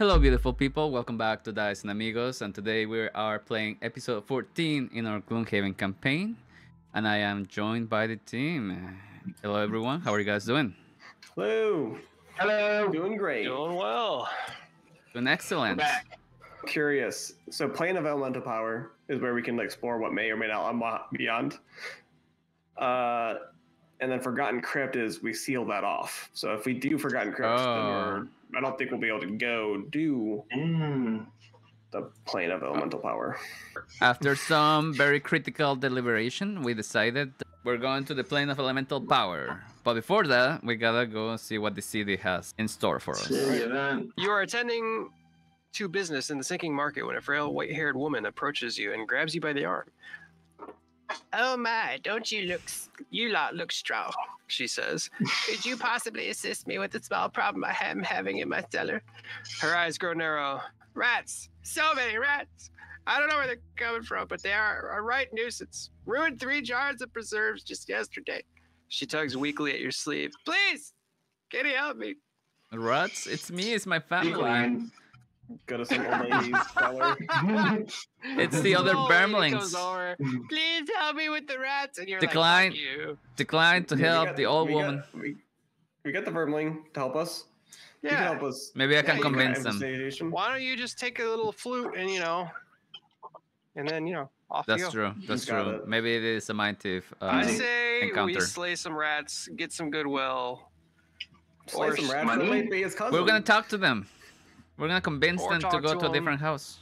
Hello beautiful people, welcome back to Dice and Amigos, and today we are playing episode 14 in our Gloomhaven campaign, and I am joined by the team. Hello everyone, how are you guys doing? Hello! Hello! Doing great. Doing well. Doing excellent. We're back. Curious, so Plane of Elemental Power is where we can explore what may or may not unlock beyond. And then Forgotten Crypt is we seal that off. So if we do Forgotten Crypt, then we're... I don't think we'll be able to go do the Plane of Elemental Power. After some very critical deliberation, we decided we're going to the Plane of Elemental Power. But before that, we gotta go see what the city has in store for us. You are attending to business in the sinking market when a frail, white-haired woman approaches you and grabs you by the arm. Oh my, don't you look, you lot look strong, she says. Could you possibly assist me with the small problem I am having in my cellar? Her eyes grow narrow. Rats, so many rats. I don't know where they're coming from, but they are a right nuisance. Ruined 3 jars of preserves just yesterday. She tugs weakly at your sleeve. Please, can you help me? Rats, it's me, it's my family. Go to some old lady's cellar. It's the other Bermlings. Please help me with the rats. And you're decline, like, you. Decline to help the old woman. We got the Bermling to help us. Yeah. You can help us. Maybe I can convince them. Why don't you just take a little flute and, you know, and then, you know, off you go. That's true. That's true. It. Maybe it is a mindthief I say encounter. We slay some rats, get some goodwill. Slay some rats. We're going to talk to them. We're gonna convince them to go to a different house.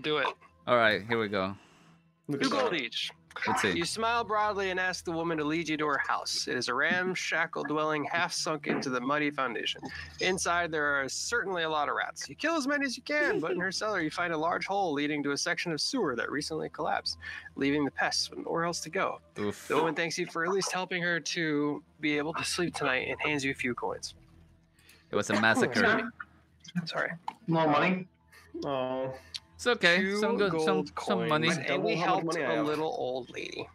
Do it. All right, here we go. 2 gold each. Let's see. You smile broadly and ask the woman to lead you to her house. It is a ramshackle dwelling half sunk into the muddy foundation. Inside, there are certainly a lot of rats. You kill as many as you can, but in her cellar, you find a large hole leading to a section of sewer that recently collapsed, leaving the pests with nowhere else to go. Oof. The woman thanks you for at least helping her to be able to sleep tonight and hands you a few coins. It was a massacre. Sorry. No money. Oh. It's okay. Some money. And we helped a little old lady.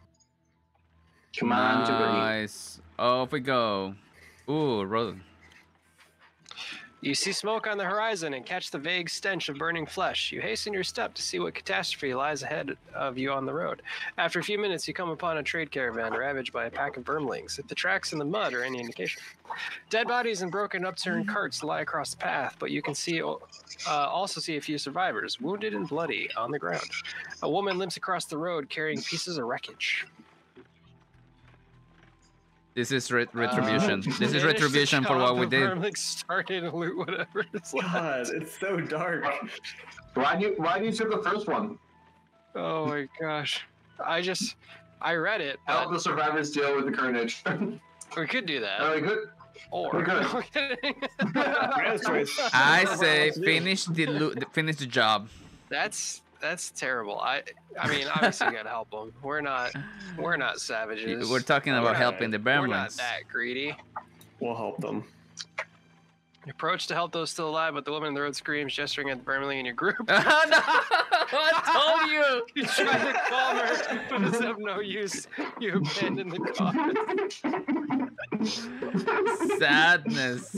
Come on, nice. Off we go. Ooh, Rosen. You see smoke on the horizon and catch the vague stench of burning flesh. You hasten your step to see what catastrophe lies ahead of you on the road. After a few minutes, you come upon a trade caravan ravaged by a pack of vermlings, if the tracks in the mud are any indication. Dead bodies and broken upturned carts lie across the path, but you can see also see a few survivors, wounded and bloody, on the ground. A woman limps across the road carrying pieces of wreckage. This is retribution. This is retribution for what we did. Like started and loot whatever. God, it's so dark. Why do you took the first one? Oh my gosh, I read it. Help the survivors deal with the carnage. We could do that. No, we could. Or we could. No, I say finish the job. That's terrible. I mean, obviously you gotta help them. We're not savages. We're talking about helping the Bermlings. We're not that greedy. We'll help them. You approach to help those still alive, but the woman in the road screams, gesturing at the Bermling in your group. Oh, no! I told you! You tried to calm her, but it's of no use. You abandoned the cause. Sadness.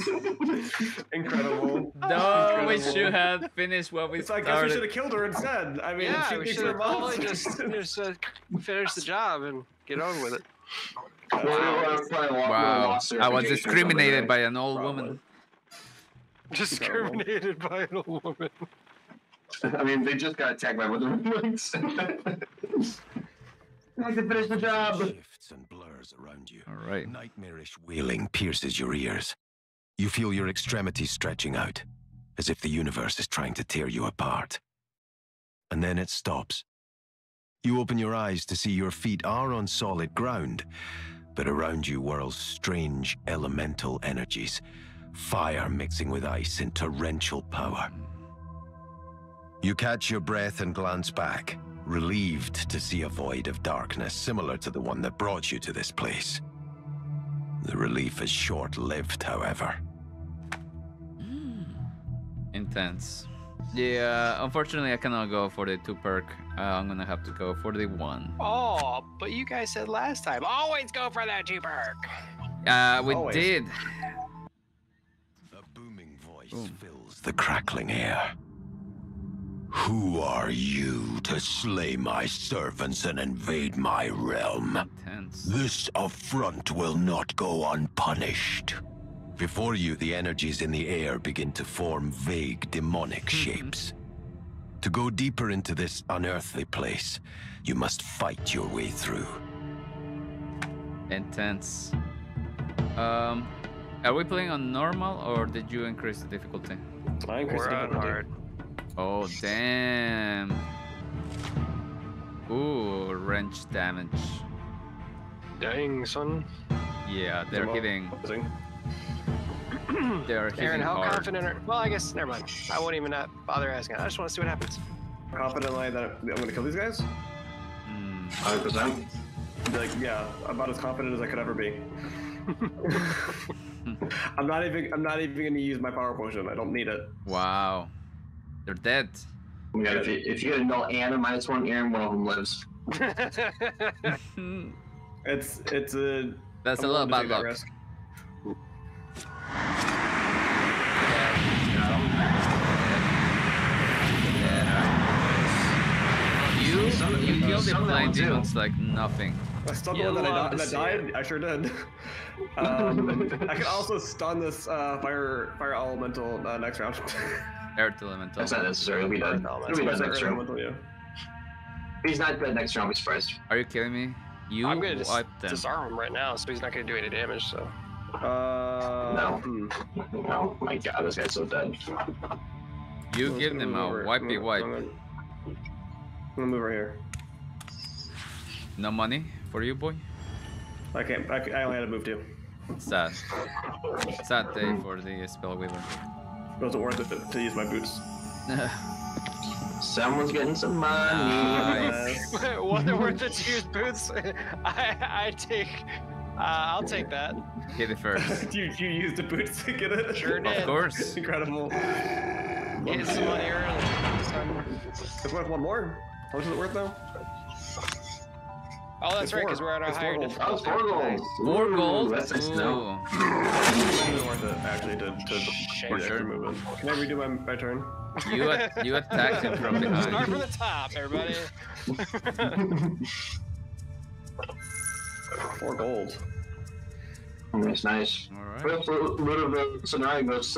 Incredible. No, we should have finished what we started. I guess we should have killed her instead. I mean, yeah, we should have probably just finished the job and get on with it. Wow. I was discriminated by an old woman. Discriminated by an old woman. I mean, they just got attacked by one of the I have to finish the job. Shifts and blurs around you. All right. Nightmarish wailing pierces your ears. You feel your extremities stretching out, as if the universe is trying to tear you apart. And then it stops. You open your eyes to see your feet are on solid ground, but around you whirls strange elemental energies. Fire mixing with ice in torrential power. You catch your breath and glance back, relieved to see a void of darkness similar to the one that brought you to this place. The relief is short-lived, however. Intense. Yeah, unfortunately I cannot go for the 2 perk. I'm gonna have to go for the 1. Oh, but you guys said last time, always go for that 2 perk. We always did. Fills the crackling air. Who are you to slay my servants and invade my realm? Tense. This affront will not go unpunished. Before you, the energies in the air begin to form vague demonic shapes. To go deeper into this unearthly place, you must fight your way through. Intense. Are we playing on normal, or did you increase the difficulty? I increased the difficulty. Hard. Oh, damn. Ooh, wrench damage. Dang, son. Yeah, they're hitting. They're hitting Aaron, how hard. Confident are... Well, I guess, never mind. I won't even bother asking. I just want to see what happens. Confidently that I'm going to kill these guys? 100%. Like, yeah, about as confident as I could ever be. I'm not even going to use my power potion. I don't need it. Wow. They're dead. Yeah, if you get a null and a -1, Aaron, one of them lives. it's a... That's a little bad luck. Risk. You killed the blind demons like nothing. I stumbled and I died. I sure did. I can also stun this fire elemental next round. Earth elemental. That's not necessary. We done. He's not dead next round. He's not dead next round. Be surprised. Are you kidding me? I'm gonna disarm him right now, so he's not gonna do any damage. So. No. My God, this guy's so dead. You give them a wipey wipe. I'm gonna move right here. No money for you, boy? I can't. I only had to move too. Sad. Sad day for the Spellweaver. It wasn't worth it to use my boots. Someone's getting some money. Nice. Wasn't worth it to use boots? I'll take that. Get it first. you used the boots to get it? Sure did. Of course. Incredible. Get some money early. It's worth one more. How much is it worth now? Oh, that's right, because we're at our higher difficulty. More gold? That's nice. No. It's really worth it, actually, to move it. Can I redo my turn? You attacked him from behind. Start from the top, everybody. 4 gold. That's nice. All right. With a little bit of a scenario that's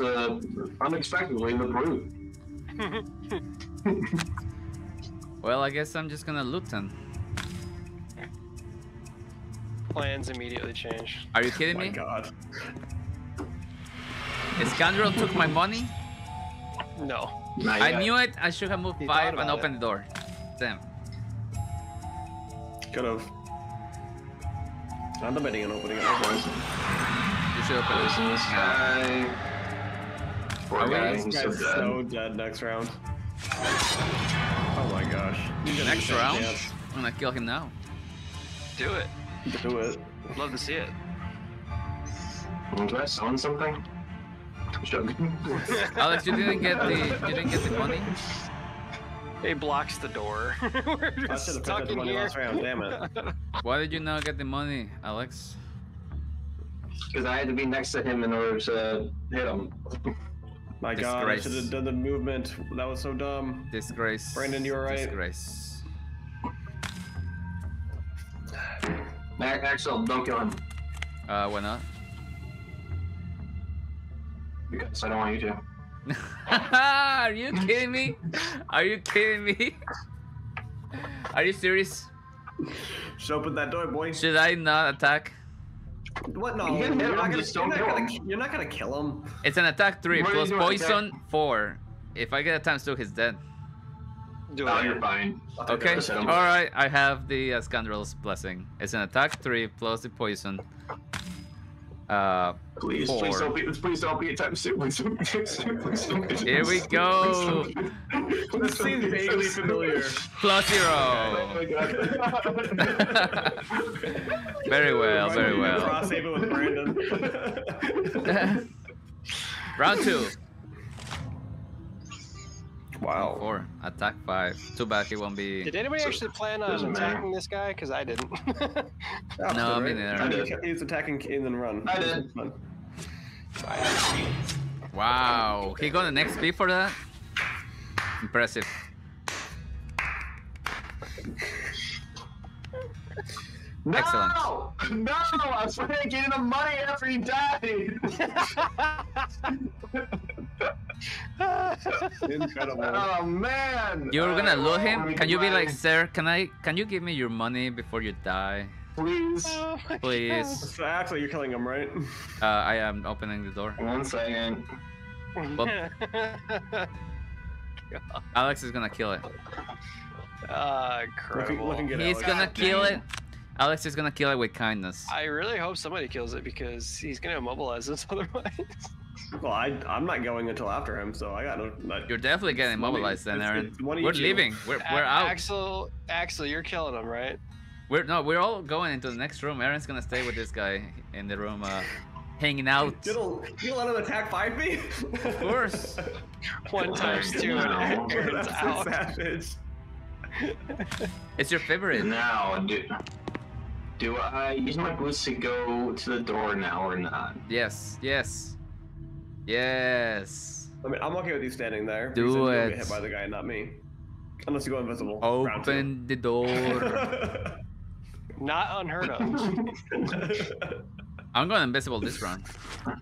unexpectedly the brute. Well, I guess I'm just gonna loot them. Plans immediately change. Are you kidding me? Oh my God. The scoundrel took my money? No. I knew it. I should have moved 5 and opened the door. Damn. Could have. I'm debating on opening it. You should open it. This guy's so dead next round. Oh my gosh. Next round? Dance. I'm gonna kill him now. Do it. Do it. I'd love to see it. Do I sound something? Alex, you didn't get the money? It blocks the door. We're just stuck in here. Last round, damn it. Why did you not get the money, Alex? Because I had to be next to him in order to hit him. My Disgrace. God, I should have done the movement. That was so dumb. Disgrace. Brandon, you were right. Disgrace. Axel, don't kill him. Why not? Because I don't want you to. Are you kidding me? Are you kidding me? Are you serious? Just open that door, boy. Should I not attack? What? No, you're not gonna kill him. It's an attack 3 plus poison 4. If I get a times 2, he's dead. Oh, you're fine. Okay, alright, I have the scoundrel's blessing. It's an attack 3 plus the poison. Please don't be a times 2. Please don't be. Here we go. This seems vaguely familiar. +0. Oh my God. very well. Frosthaven with Brandon. Round 2. Wow. 4. Attack 5. Too bad he won't be. Did anybody actually plan on attacking this guy? Because I didn't. No, me neither. He's attacking and then run. I did. Wow, he got an XP for that? Impressive. No! Excellent. No! I was trying to get him the money after he died! Incredible. Oh man! You're gonna lure him? Can you be like, sir, can you give me your money before you die? Please. Oh, please. Actually, you're killing him, right? I am opening the door. One second. Well, Alex is gonna kill it. Incredible. He's gonna kill it. Alex is gonna kill it with kindness. I really hope somebody kills it because he's gonna immobilize us otherwise. Well, I'm not going until after him, so I gotta. You're definitely getting immobilized then, Aaron. We're leaving. We're out. Axel, you're killing him, right? We're all going into the next room. Aaron's gonna stay with this guy in the room, hanging out. You'll let him attack 5 feet? Of course. 1 times 2. No, Aaron's out. Savage. It's your favorite. Now, dude. Do I use my boots to go to the door now or not? Yes, yes, yes. I mean, I'm okay with you standing there. Do it. You get hit by the guy, not me. Unless you go invisible. Open the door. Not unheard of. I'm going invisible this round. All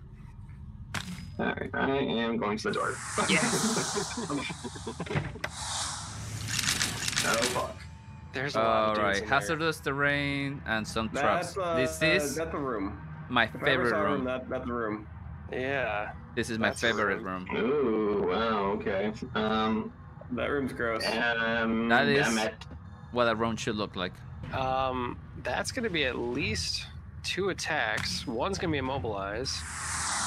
right, I am going to the door. Yes. Oh fuck. There's a lot. All right, hazardous terrain and some traps. This is that's the room. My favorite room. That's the room. Yeah. This is my favorite room. Ooh, wow. Okay. That room's gross. That is what a room should look like. That's gonna be at least 2 attacks. One's gonna be immobilized.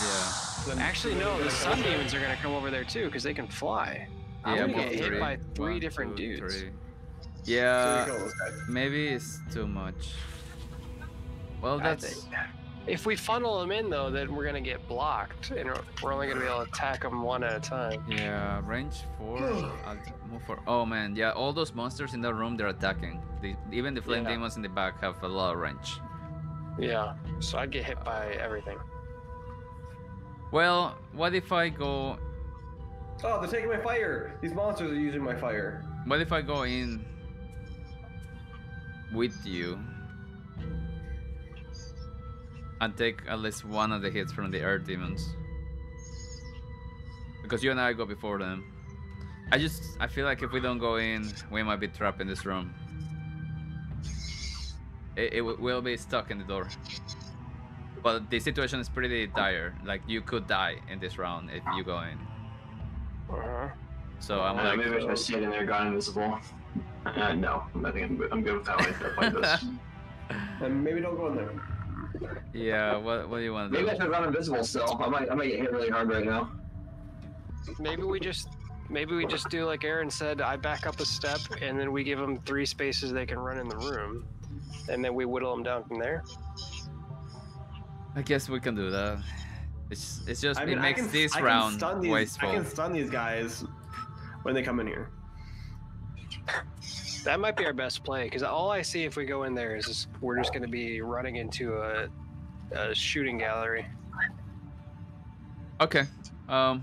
Yeah. Actually, no. The sun demons are gonna come over there too because they can fly. Yeah, I'm gonna get hit by 3 different dudes. Yeah, maybe it's too much. Well, that's... If we funnel them in, though, then we're going to get blocked, and we're only going to be able to attack them 1 at a time. Yeah, range 4, I'll move 4. Oh, man, yeah, all those monsters in that room, they're attacking. Even the flame demons in the back have a lot of range. Yeah, so I'd get hit by everything. Well, what if I go... Oh, they're taking my fire! These monsters are using my fire. What if I go in... with you and take at least 1 of the hits from the earth demons, because you and I go before them. I feel like if we don't go in, we might be trapped in this room. We'll be stuck in the door, but the situation is pretty dire. Like, you could die in this round if you go in. So I'm like, maybe I should stay in there, gone invisible. No, I think I'm good with that way. And maybe don't go in there. Yeah, what do you want to do? Maybe I should run invisible still. I might get hit really hard right now. Maybe we just do like Aaron said. I back up a step, and then we give them 3 spaces they can run in the room, and then we whittle them down from there. I guess we can do that. It's just it makes this round wasteful. I can stun these guys when they come in here. That might be our best play, because all I see if we go in there is we're just going to be running into a shooting gallery. Okay. I'm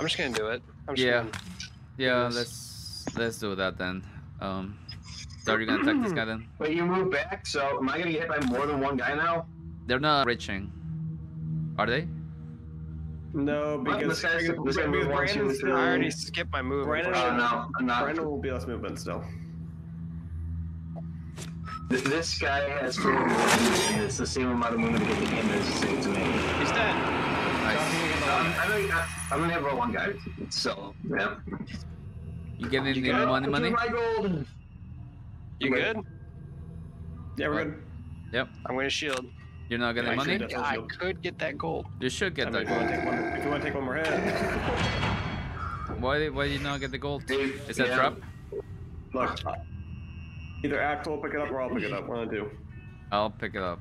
just going to do it. Let's do that then. So are you going to attack this guy then? Wait, you moved back, so am I going to get hit by more than 1 guy now? They're not reaching. Are they? No, because Brandon's I already skipped my move. Brandon will be less movement still. This guy has 2 more movement. It's the same amount of movement to get the game as the same to me. He's dead. I'm gonna have about 1 guy. So yeah. You giving me money? You good? Yeah, we're good. Yep. I'm gonna shield. You're not getting money? I could get that gold. You should get that gold. If you want to take 1 more hit. Why do you not get the gold? Is that a trap? Look, either Axel will pick it up or I'll pick it up. One of the two. I'll pick it up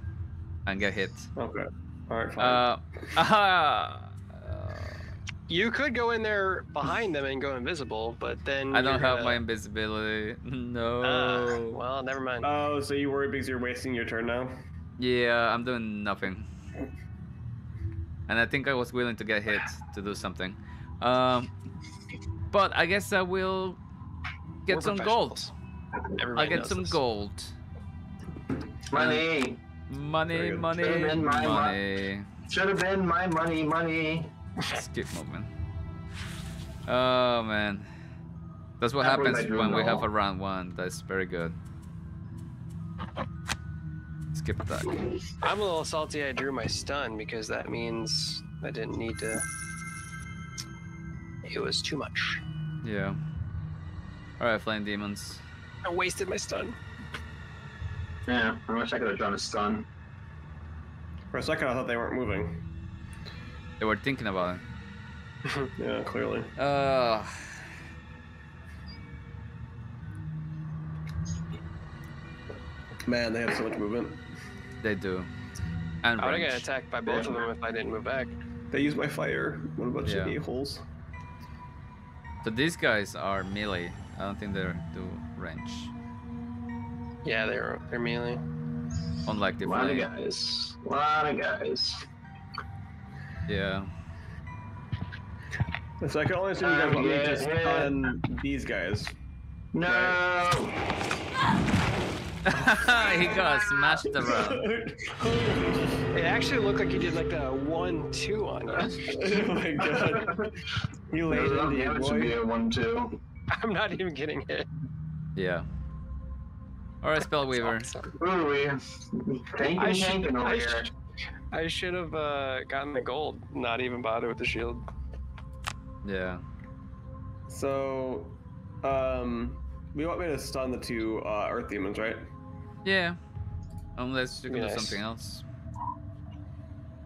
and get hit. Okay. Alright, fine. You could go in there behind them and go invisible, but then I don't have my invisibility. No. Well, never mind. Oh, so you worry because you're wasting your turn now? Yeah, I'm doing nothing. And I think I was willing to get hit to do something. But I guess I will get some gold. I'll get some gold. Money. Money, money, money. Should have been my money, money. Skip movement. Oh, man. That's what happens when we have a round one. That's very good. Skip attack. I'm a little salty I drew my stun because that means I didn't need to. It was too much. Yeah. Alright, Flame Demons. I wasted my stun. Yeah, I wish I could have drawn a stun. For a second I thought they weren't moving. They were thinking about it. Yeah, clearly. Man, they have so much movement. They do. And I would have got attacked by both of them if I didn't move back. They use my fire. What about your e-holes? So these guys are melee. I don't think they do range. Yeah, they're melee. Unlike the fire guys. A lot of guys. Yeah. So I can only assume you guys want me to just stun these guys. No. Right? He got smashed around. It actually looked like he did like a 1-2 on us. Oh my god. You laid in the end. It should be a 1-2. I'm not even getting hit. Yeah. Alright, Spellweaver. I should have gotten the gold, not even bothered with the shield. Yeah. So, we want me to stun the two Earth Demons, right? Yeah, unless you can do something else.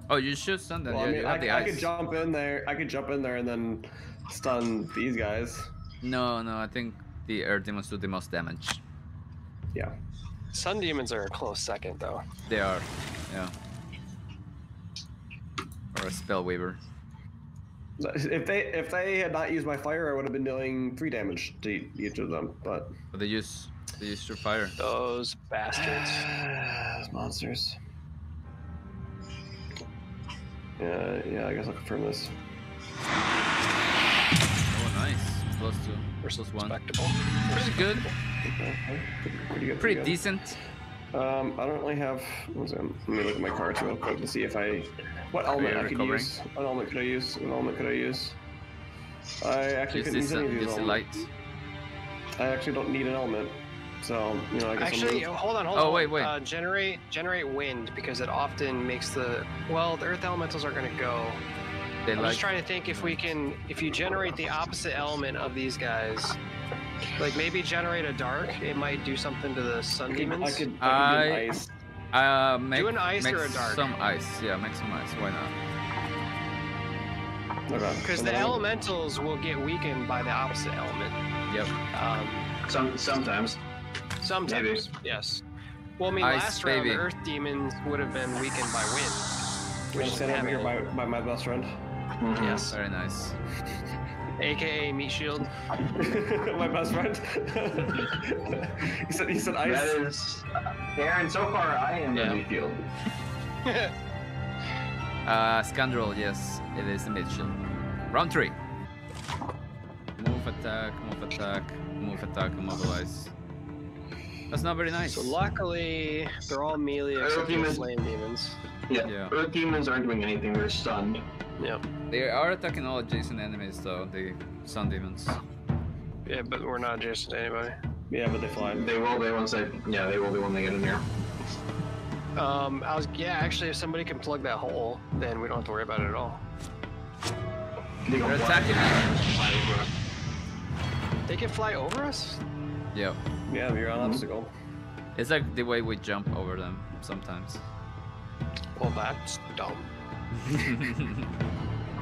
Oh, you should stun them. Well, yeah, I mean, I could jump in there. I could jump in there and then stun these guys. No, no, I think the air demons do the most damage. Yeah. Sun demons are a close second, though. They are. Yeah. Or a Spellweaver. If they had not used my fire, I would have been doing 3 damage to each of them. But they use. They used your fire. Those bastards. Those monsters. Yeah, I guess I'll confirm this. Oh, nice. Plus 2. Versus 1. Pretty good. Okay. Pretty good. Decent. I don't really have. Let me look at my cards real quick to see if I. What element I could use? What element could I use? What element could I use? I actually couldn't use any of these elements. I actually don't need an element. So, you know, I guess actually, hold on. Oh, wait. Generate wind because it often makes the the earth elementals are gonna go. I'm just trying to think if we can you generate the opposite element of these guys, like maybe generate a dark, it might do something to the sun demons. I could do ice. Do an ice or a dark. Some ice, yeah, make some ice. Why not? Because the elementals will get weakened by the opposite element. Yep. Sometimes. Sometimes, maybe. Yes. Well, I mean, ice, last round, the Earth Demons would have been weakened by wind. Which is over here by my best friend. Mm-hmm. Yes. Very nice. AKA Meat Shield. My best friend. he said ice. That is, Aaron, so far, I am the Meat Shield. Scoundrel, yes. It is the Meat Shield. Round 3. Move attack, immobilize. That's not very nice. So luckily, they're all melee except for flame demons. Yeah. Earth demons aren't doing anything, they're stunned. Yeah. They are attacking all adjacent enemies though, the sun demons. Yeah, but we're not adjacent to anybody. Yeah, but they fly. They will be when they get in here. Actually if somebody can plug that hole, then we don't have to worry about it at all. They're attacking us. They can fly over us? Yep. Yeah, you're on obstacle. It's like the way we jump over them sometimes. Well, that's dumb.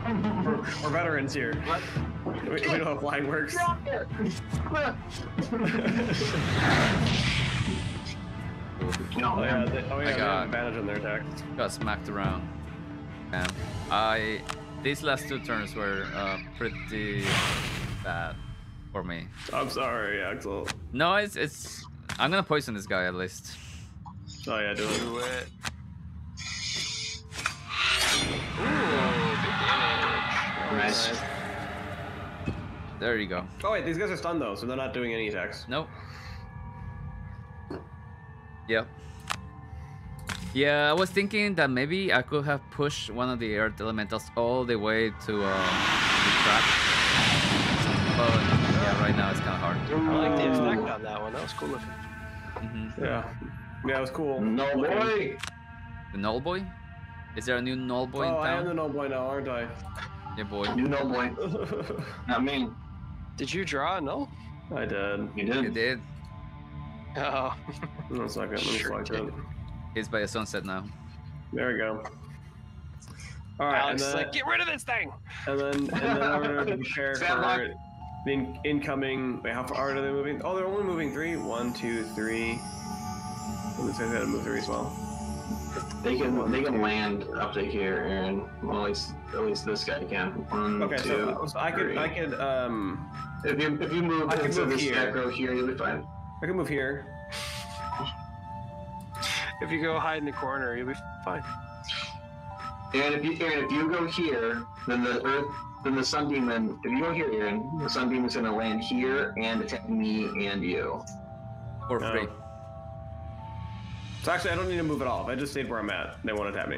we're veterans here. What? We know how flying works. They have advantage on their attack. Got smacked around. And these last 2 turns were pretty bad. For me. I'm sorry, Axel. No, it's. I'm gonna poison this guy at least. Oh yeah, do it. Ooh. Nice. There you go. Oh wait, these guys are stunned though, so they're not doing any attacks. Nope. Yep. Yeah, I was thinking that maybe I could have pushed one of the earth elementals all the way to the trap. But yeah, right now it's kind of hard. I like the effect on that one. That was cool looking. Mm-hmm. Yeah. Yeah, it was cool. Null boy. The null boy? Is there a new null boy in town? Oh, I am the null boy now, aren't I? Yeah, boy. New null boy. Not me. Did you draw a null? I did. You did. You did. Oh. One second. Let me slide that. It's by a sunset now. There we go. All right, Alex, and then, like, get rid of this thing. And then we're gonna prepare for the incoming. Wait, how far are they moving? Oh, they're only moving 3. 1, 2, 3. Let me see if they had to move 3 as well. They can land up to here, Aaron. Well, at least this guy can. 1, 2, 3. If you move, I can move here. Here, you'll be fine. I can move here. If you go hide in the corner, you'll be fine. And if you go here, then the sun demon. If you go here, Aaron, the sun demon's gonna land here and attack me and you. Or free. So actually, I don't need to move at all. If I just stayed where I'm at, they won't attack me.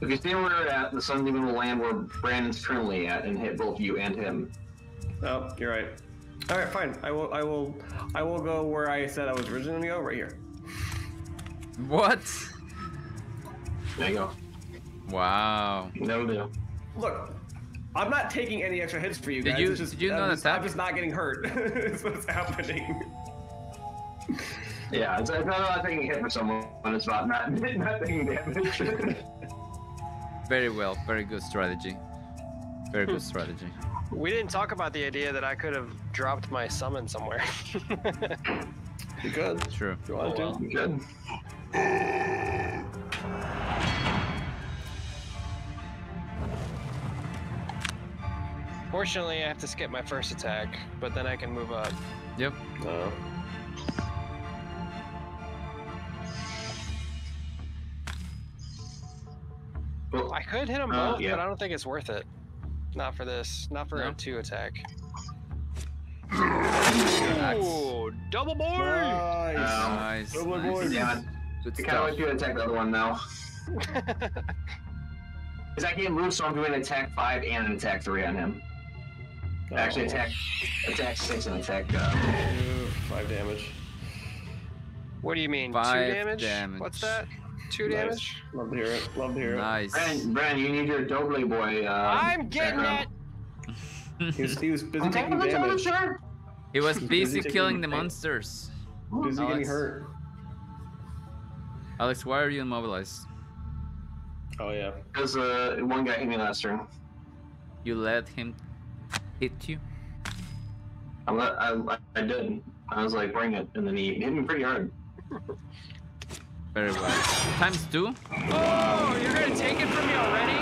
If you stay where you're at, the sun demon will land where Brandon's currently at and hit both you and him. Oh, you're right. All right, fine. I will go where I said I was originally gonna go, right here. What? There you go. Wow. No deal. Look, I'm not taking any extra hits for you guys. I'm just not getting hurt. That's what's happening. Yeah, it's not taking a hit for someone. It's not taking damage. Very well. Very good strategy. Very good strategy. We didn't talk about the idea that I could have dropped my summon somewhere. You could. True. If you want to do? You could. Fortunately, I have to skip my first attack, but then I can move up. Yep. Well, I could hit them both, yeah. But I don't think it's worth it. Not for this. Not for a 2 attack. Ooh, double board! Nice. Double board. Yeah, I kind of want you to attack the other one now. Because I can't move, so I'm doing an attack 5 and an attack 3 on him. Oh. Actually, attack 6 and attack 5 damage. What do you mean? 5 damage? What's that? 2 damage? Love to hear it. Love to hear it. Nice. Bren, you need your Doble Boy. I'm getting it! He was busy taking damage. He was busy killing the monsters. Busy getting hurt. Alex, why are you immobilized? Oh, yeah. Because one guy hit me last turn. You let him hit you? I did. I was like, bring it. And then he hit me pretty hard. Very well. Times 2. Oh, you're gonna take it from me already?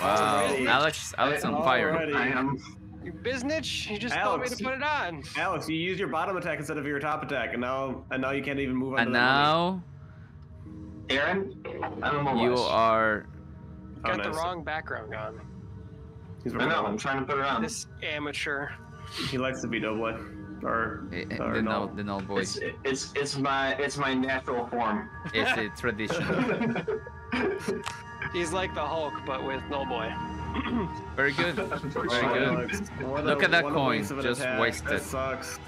Wow, Alex on fire. I am. You biznitch! You just told me to put it on. Alex, you used your bottom attack instead of your top attack, and now you can't even move on. And now, Aaron, you are got the wrong background on. I know. I'm trying to put it on. This amateur. He likes to be double. The null boy. It's my natural form. It's a tradition. He's like the Hulk, but with null boy. Very good. Very good. Look at that coin, just wasted. That sucks.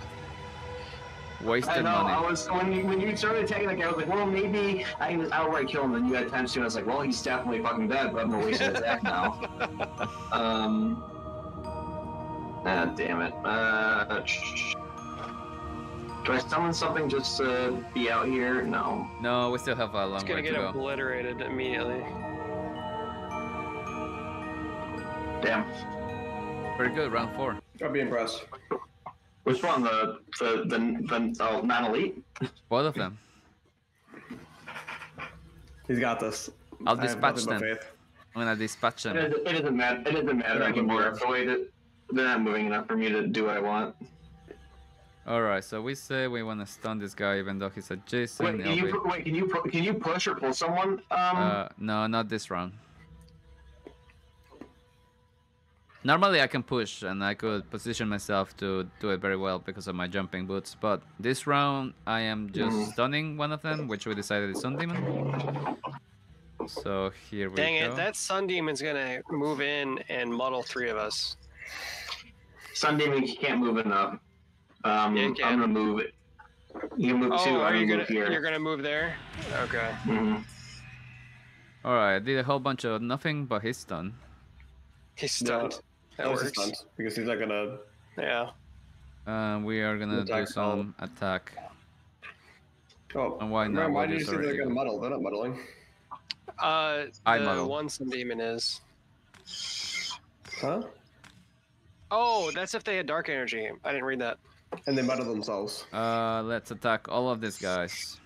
Wasted money. I was when you started attacking that guy, I was like, well, maybe I can just outright kill him. Then you had times 2, and I was like, well, he's definitely fucking dead, but I'm gonna waste his attack now. Ah, damn it. Do I summon something just to be out here? No. No, we still have a long way to go. It's gonna get obliterated immediately. Damn. Very good, round 4. I'll be impressed. Which one? The non-elite? Both of them. He's got this. I'll dispatch them. I'm gonna dispatch them. It doesn't matter anymore. They're not moving enough for me to do what I want. Alright, so we say we want to stun this guy even though he's adjacent. Wait, can you push or pull someone? No, not this round. Normally I can push and I could position myself to do it very well because of my jumping boots, but this round I am just stunning one of them, which we decided is Sun Demon. So here we go. Dang it, that Sun Demon's gonna move in and muddle three of us. Sun Demon can't move enough. Yeah, I'm gonna move it. You move too. Are you gonna move here? You're gonna move there? Okay. All right, did a whole bunch of nothing, but he's stunned. He's stunned. No, that works. Stunned because he's not gonna. Yeah. We are gonna do some attack. Oh. And why not? Why did you say they're gonna muddle? They're not muddling. I muddle. One Sun Demon is. Huh? Oh, that's if they had dark energy. I didn't read that. And they muddle themselves. Let's attack all of these guys.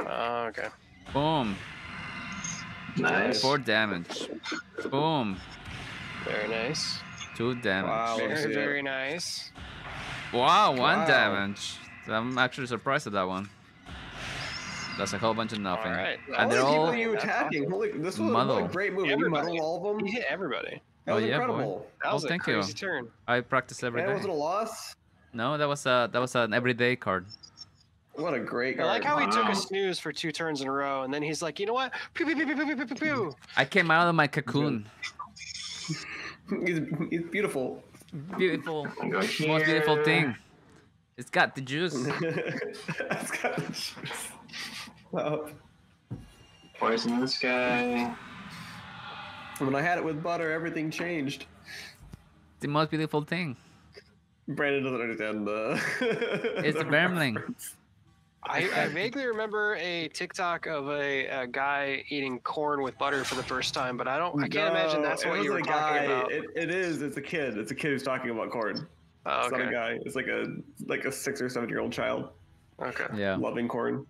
Okay. Boom. Nice. 4 damage. Boom. Very nice. 2 damage. Wow, very nice. Wow, 1 damage. I'm actually surprised at that one. That's a whole bunch of nothing. All right. And they're all you attacking. Holy, this was a great move. You muddled all of them. You hit everybody. That was incredible. Boy. That was a crazy turn. I practice every day. That wasn't a loss. No, that was an everyday card. What a great card. I like how he took a snooze for 2 turns in a row, and then he's like, you know what? Pew, pew, pew, pew, pew, pew, pew, pew. I came out of my cocoon. It's beautiful. Beautiful. Most beautiful thing. It's got the juice. It's got the juice. Wow. Poison this guy. When I had it with butter, everything changed. It's the most beautiful thing. Brandon doesn't understand the. It's the gremlin. I vaguely remember a TikTok of a guy eating corn with butter for the first time, but I can't imagine that's what you were talking about. It is. It's a kid. It's a kid who's talking about corn. Oh, okay. It's not a guy. It's like a 6- or 7-year-old child. Okay. Yeah. Loving corn.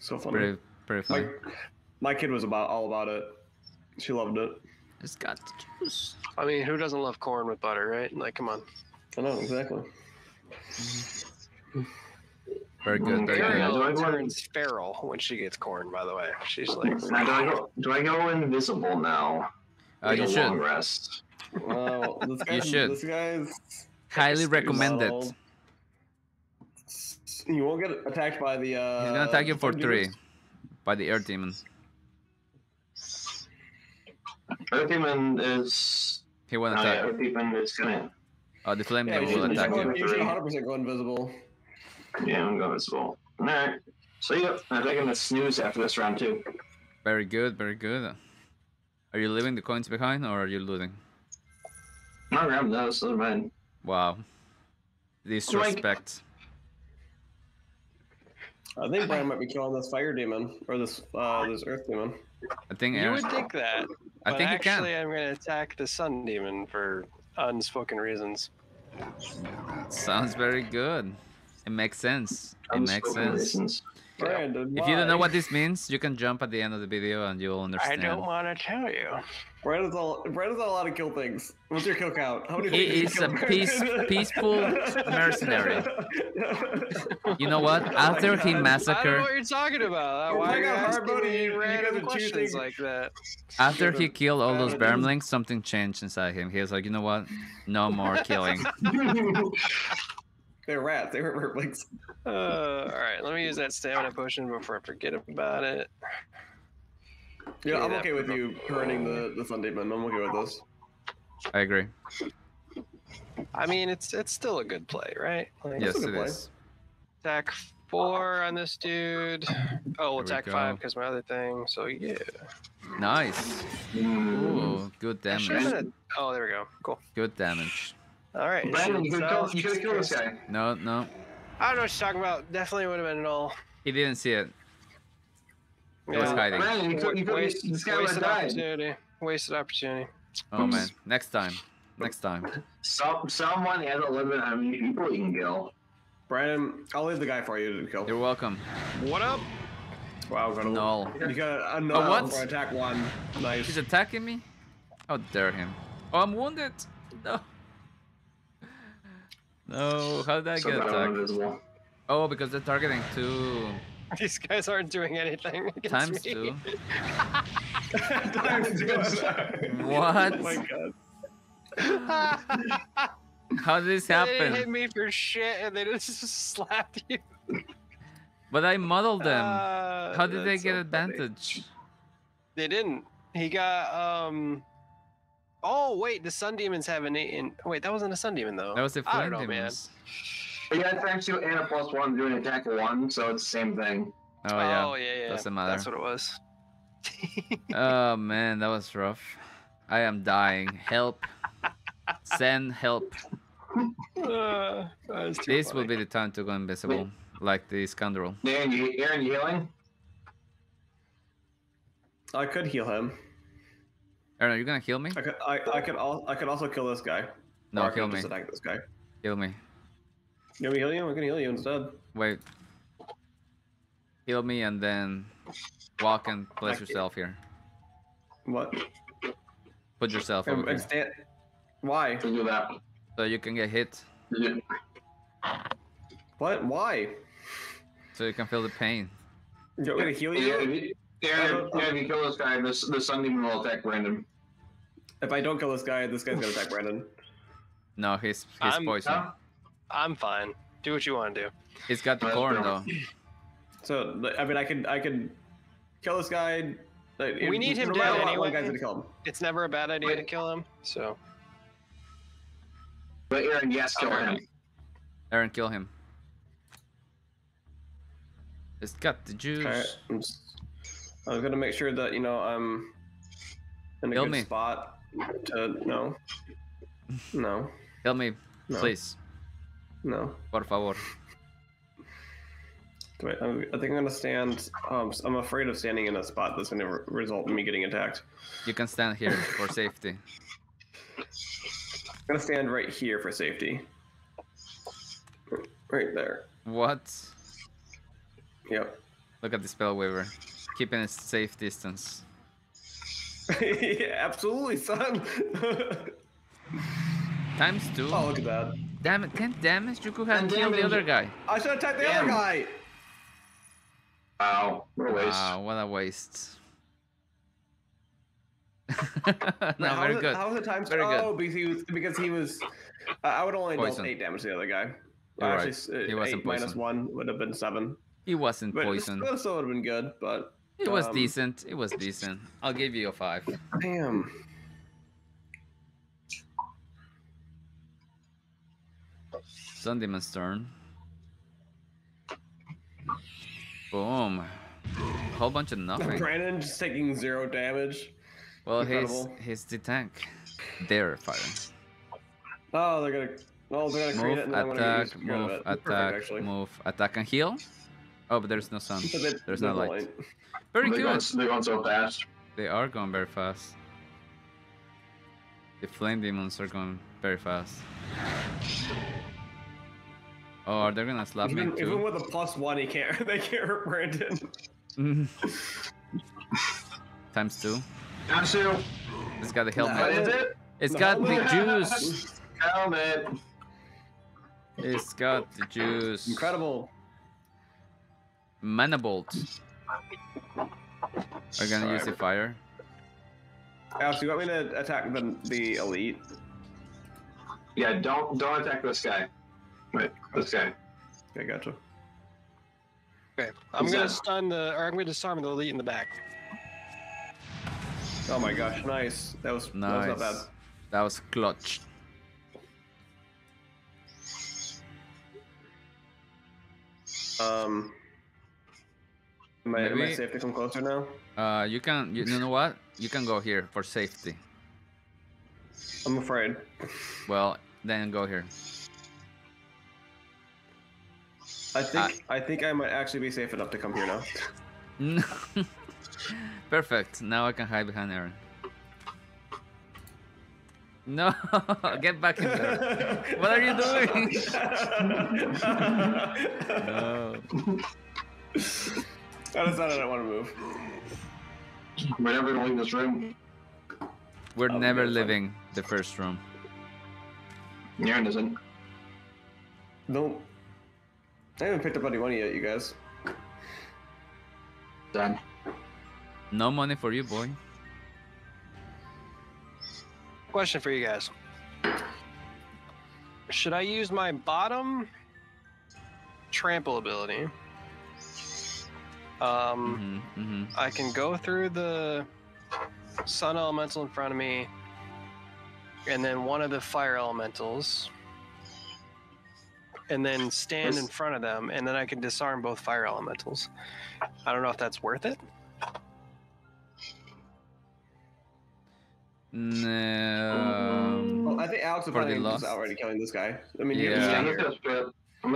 So funny. Pretty funny. My kid was all about it. She loved it. It's got the juice. I mean, who doesn't love corn with butter, right? Like, come on. I know, exactly. Very good. Carol turns feral when she gets corn, by the way. She's like... Now, do I go invisible now? You should. Long rest? Wow, this guy's highly recommended. You won't get attacked by the... He's going to attack you for 3. By the Earth Demon. Earth Demon is... He won't attack. Earth Demon is going to... Oh, the flame demon will attack you. You should 100% go invisible. Yeah, I'm going invisible. Alright. So, yep, I'm taking a snooze after this round, too. Very good, very good. Are you leaving the coins behind, or are you looting? Not grabbing those, those are mine. Wow. Disrespect. I think Brian might be killing this fire demon, or this earth demon. I think you would think that. I think actually, I'm going to attack the sun demon for... unspoken reasons. Sounds very good. It makes sense. It makes sense. Brandon, if you don't know what this means, you can jump at the end of the video and you'll understand. I don't want to tell you. Brandon's not allowed to kill things. What's your kill count? How many things is a peaceful mercenary. You know what? After he massacred... I don't know what you're talking about. Why you asking me random questions like that? After he killed all those bermlings, something changed inside him. He was like, you know what? No more killing. They're rats. They were bermlings. All right, let me use that stamina potion before I forget about it. Yeah, I'm okay with you burning the Sun Demon. I'm okay with this. I agree. I mean, it's still a good play, right? Like, yes, it is. Attack 4 on this dude. Oh, attack 5 because my other thing. So yeah. Nice. Ooh, good damage. Oh, there we go. Cool. Good damage. All right. Brandon, you could kill this guy. No, no. I don't know what you're talking about. Definitely would have been an all. He didn't see it. He was hiding. Brandon, this guy wasted opportunity. Wasted opportunity. Oh man. Next time. Next time. Someone has a limit on how many people you can kill. Brandon, I'll leave the guy for you to kill. You're welcome. What up? Wow, got a null. You got a null for attack 1. Nice. He's attacking me? How dare him. Oh, I'm wounded. No. No, how did I get attacked? Oh, because they're targeting 2. These guys aren't doing anything against me. Times 2. What? Oh my god. How did this happen? They didn't hit me for shit, and they just slapped you. But I muddled them. How did they get advantage? They didn't. He got Oh wait, the sun demons have an 8. And wait, that wasn't a sun demon though. That was the flame demons. Man. You got times 2 and a +1 doing attack 1, so it's the same thing. Oh yeah. Oh yeah. Doesn't matter. That's what it was. Oh man, that was rough. I am dying. Help. Send help. This funny. Will be the time to go invisible, like the scoundrel. Aaron, you healing? I could heal him. Aaron, are you gonna heal me? I could also kill this guy. No, kill me. Attack this guy. Heal me. Can we heal you? We can heal you instead. Wait. Heal me and then walk and place yourself here. What? Put yourself over here. Why? To do that. So you can get hit. Yeah. What? Why? So you can feel the pain. You're gonna heal you? If you kill this guy, the sun demon will attack Brandon. If I don't kill this guy, this guy's gonna attack Brandon. No, he's poison. I'm fine. Do what you want to do. He's got the corn though. So I mean, I can kill this guy. We need him dead anyway. Guy's gonna kill him. It's never a bad idea to kill him. So. But Aaron, yes, kill him. Aaron, kill him. It's got the juice. Right, I was gonna make sure that, you know, I'm in a good spot to no. Kill me, please. No. Por favor. Wait, I think I'm gonna stand. I'm afraid of standing in a spot that's gonna result in me getting attacked. You can stand here for safety. I'm gonna stand right here for safety. Right there. What? Yep. Look at the spellweaver. Keeping a safe distance. Yeah, absolutely, son. Times 2. Oh, look at that. Damn it, 10 damage? You could have killed the other guy. I should have attacked the other guy. Wow, what a waste. Wow, what a waste. No, very good. How was the time? Oh, because he was. I would only dealt 8 damage to the other guy. Actually, he wasn't 8 minus 1 would have been 7. He wasn't poisoned. It still would have been good, but it was decent. It was decent. I'll give you a 5. Damn. Sun demon's turn. Boom. Whole bunch of nothing. Brandon just taking 0 damage. Well, he's the tank. They're firing. Oh, they're gonna. Well, they're gonna create it. And attack, move, attack, perfect, move, attack, and heal. Oh, but there's no sun. There's no light. Very good. They're going so fast. They are going very fast. The flame demons are going very fast. Oh, are they gonna slap me too? Even with a +1, he can't. They can't hurt Brandon. Times 2. Times 2. It's got the helmet. That is it? It's got the juice. Helmet. It's got the juice. Incredible. Manabolt. Are you gonna use the fire? Alex, you want me to attack the elite? Yeah, don't attack this guy. Wait, this guy. Okay, gotcha. Okay, I'm gonna I'm gonna disarm the elite in the back. Oh my gosh, nice. That was not bad. That was clutch. Am I safe to come closer now? You can. You know what? You can go here for safety. I'm afraid. Well, then go here. I think I might actually be safe enough to come here now. Perfect. Now I can hide behind Aaron. No, get back in there. What are you doing? No. I decided I don't want to move. We're never going to leave this room. We're never leaving the first room. Aaron doesn't. No. I haven't picked up any money yet, you guys. Done. No money for you, boy. Question for you guys. Should I use my bottom trample ability? I can go through the sun elemental in front of me, and then one of the fire elementals, and then stand in front of them, and then I can disarm both fire elementals. I don't know if that's worth it. No. Well, I think Alex is already killing this guy. I mean, yeah.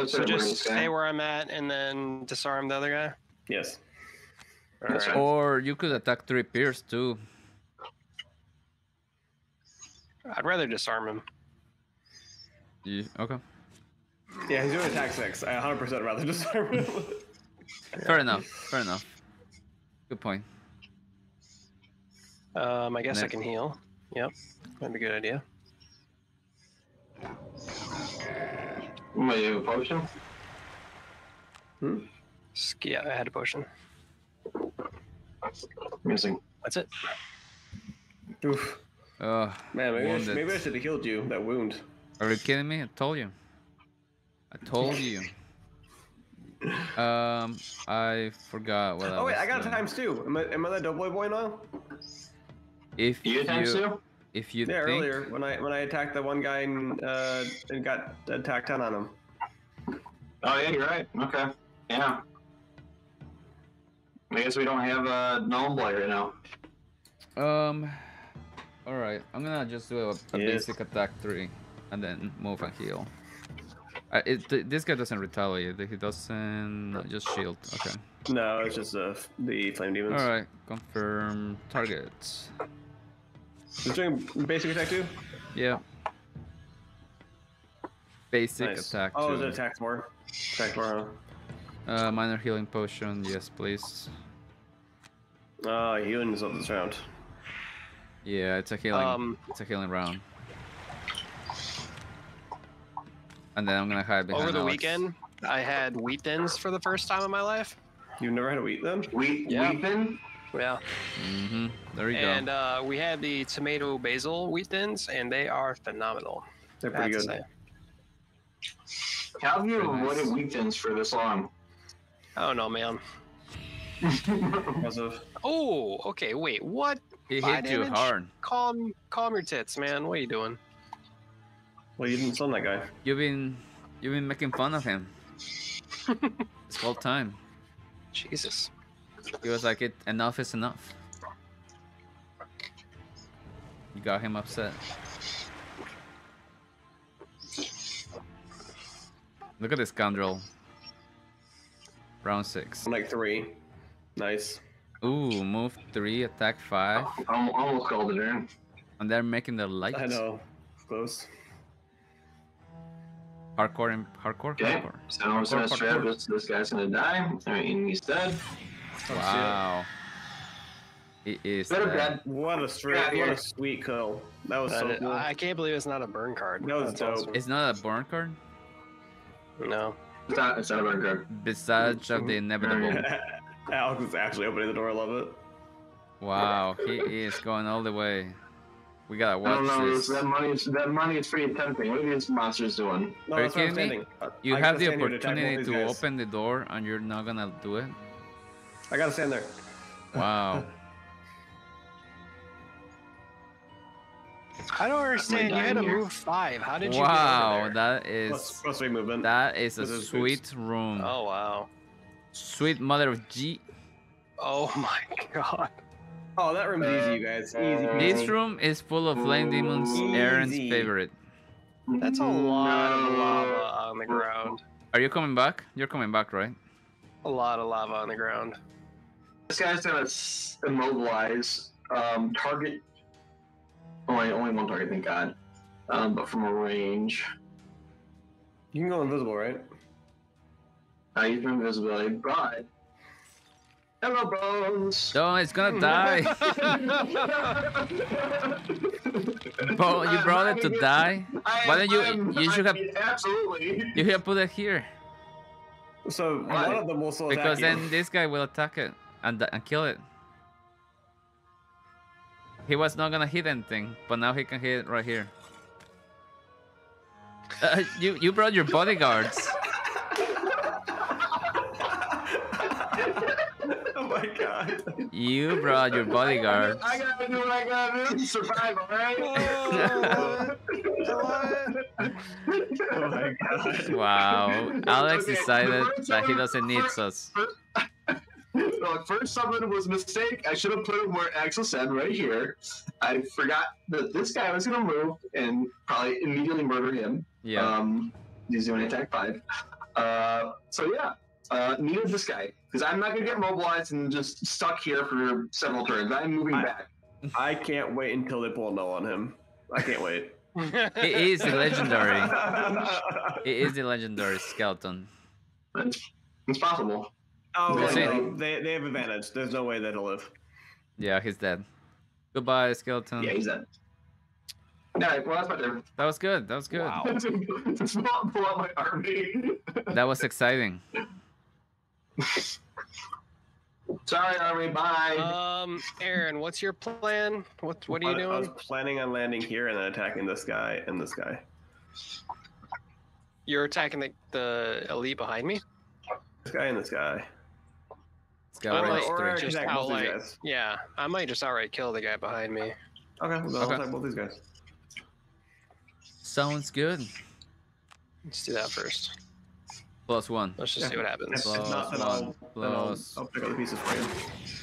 So just stay where I'm at and then disarm the other guy? Yes. Right. Or you could attack three peers too. I'd rather disarm him. Yeah, okay. Yeah, he's doing attack six. I 100% rather disarm him. Fair enough. Fair enough. Good point. I guess I can heal. Yep, that'd be a good idea. Might you have a potion? Yeah, I had a potion. Missing. That's it. Oof. Man, maybe I should have healed you. That wound. Are you kidding me? I told you. I told you. I forgot what. Oh wait, I got times two. Am I that doughboy boy now? If you times two. If you think... earlier when I attacked the one guy and got attacked on him. Oh yeah, you're right. Okay. Yeah. I guess we don't have a gnome boy right now. All right. I'm gonna just do a basic attack three, and then move and heal. This guy doesn't retaliate. He doesn't just shield. Okay. No, it's just the flame demons. All right. Confirm targets. He's doing basic attack too. Yeah. Basic attack. Oh, is it attack more? Attack more. Huh? Minor healing potion, yes, please. Healing is up this round. Yeah, it's a healing. It's a healing round. And then I'm gonna hide behind. Over the weekend, I had wheat thins for the first time in my life. You've never had a wheat thin? Wheat thin? Yeah. Mhm. There you go. And we had the tomato basil wheat thins, and they are phenomenal. They're pretty good. How have you avoided wheat thins for this long? I don't know, man. Oh, okay, wait, what? He hit you hard. Calm your tits, man. What are you doing? Well, you didn't stun that guy. You've been making fun of him. This whole time. Jesus. He was like, enough is enough. You got him upset. Look at this scoundrel. Round 6. Like 3. Nice. Ooh, move 3, attack 5. I almost called it in. And they're making the light. I know. Close. Hardcore and hardcore. Okay. Hardcore. So I'm gonna strap this guy's gonna die. I mean, he's dead. Wow. He is dead. What a sweet kill. That was so cool. I can't believe it's not a burn card. No, it's dope. It's not a burn card? No. It's not a burn card. Besides of the inevitable. Alex is actually opening the door. I love it. Wow, he is going all the way. We gotta watch this. I don't know. That money is pretty tempting. What are these monsters doing? No, are you kidding me? You have the opportunity to open the door, and you're not gonna do it. I gotta stand there. Wow. I don't understand. You had to move 5. How did you get over there? That is plus 3 movement. That is a sweet room. Oh wow. Sweet mother of G. Oh my god. Oh, that room's easy, you guys. Easy. This room is full of flame demons. Aaron's favorite. That's a lot of lava on the ground. Are you coming back? You're coming back, right? A lot of lava on the ground. This guy's gonna immobilize target. Only one target, thank God. But from a range. You can go invisible, right? I use invisibility, but hello, Bones. No, it's gonna die. Bo, you brought it to die. Why don't you? You should have. Absolutely. You should have put it here. So one of them will still attack. Because then this guy will attack it and kill it. He was not gonna hit anything, but now he can hit it right here. You brought your bodyguards. Oh my god. You brought your bodyguards. I gotta do what I gotta do. Survive, alright? Oh my god. Wow. Alex decided that he doesn't need us. So first summon was a mistake. I should have put him where Axel said, right here. I forgot that this guy was going to move and probably immediately murder him. Yeah. He's doing attack 5. So yeah, needed this guy because I'm not going to get mobilized and just stuck here for several turns. I'm moving back. I can't wait until they pull a no on him. I can't wait. It is the legendary. It is the legendary skeleton. It's possible. Oh, no. They have advantage. There's no way that'll live. Yeah, he's dead. Goodbye, skeleton. Yeah, he's dead. All right, well, that's my turn. That was good. That was good. Wow. It's not pull out my army. That was exciting. Sorry, army. Bye. Aaron, what's your plan? What are you doing? I was planning on landing here and then attacking this guy and this guy. You're attacking the elite behind me. This guy and this guy. Or just outright, yeah, I might just outright kill the guy behind me. Okay, so I'll attack both these guys. Sounds good. Let's do that first. +1. Let's just see what happens. I'll pick up the pieces for you.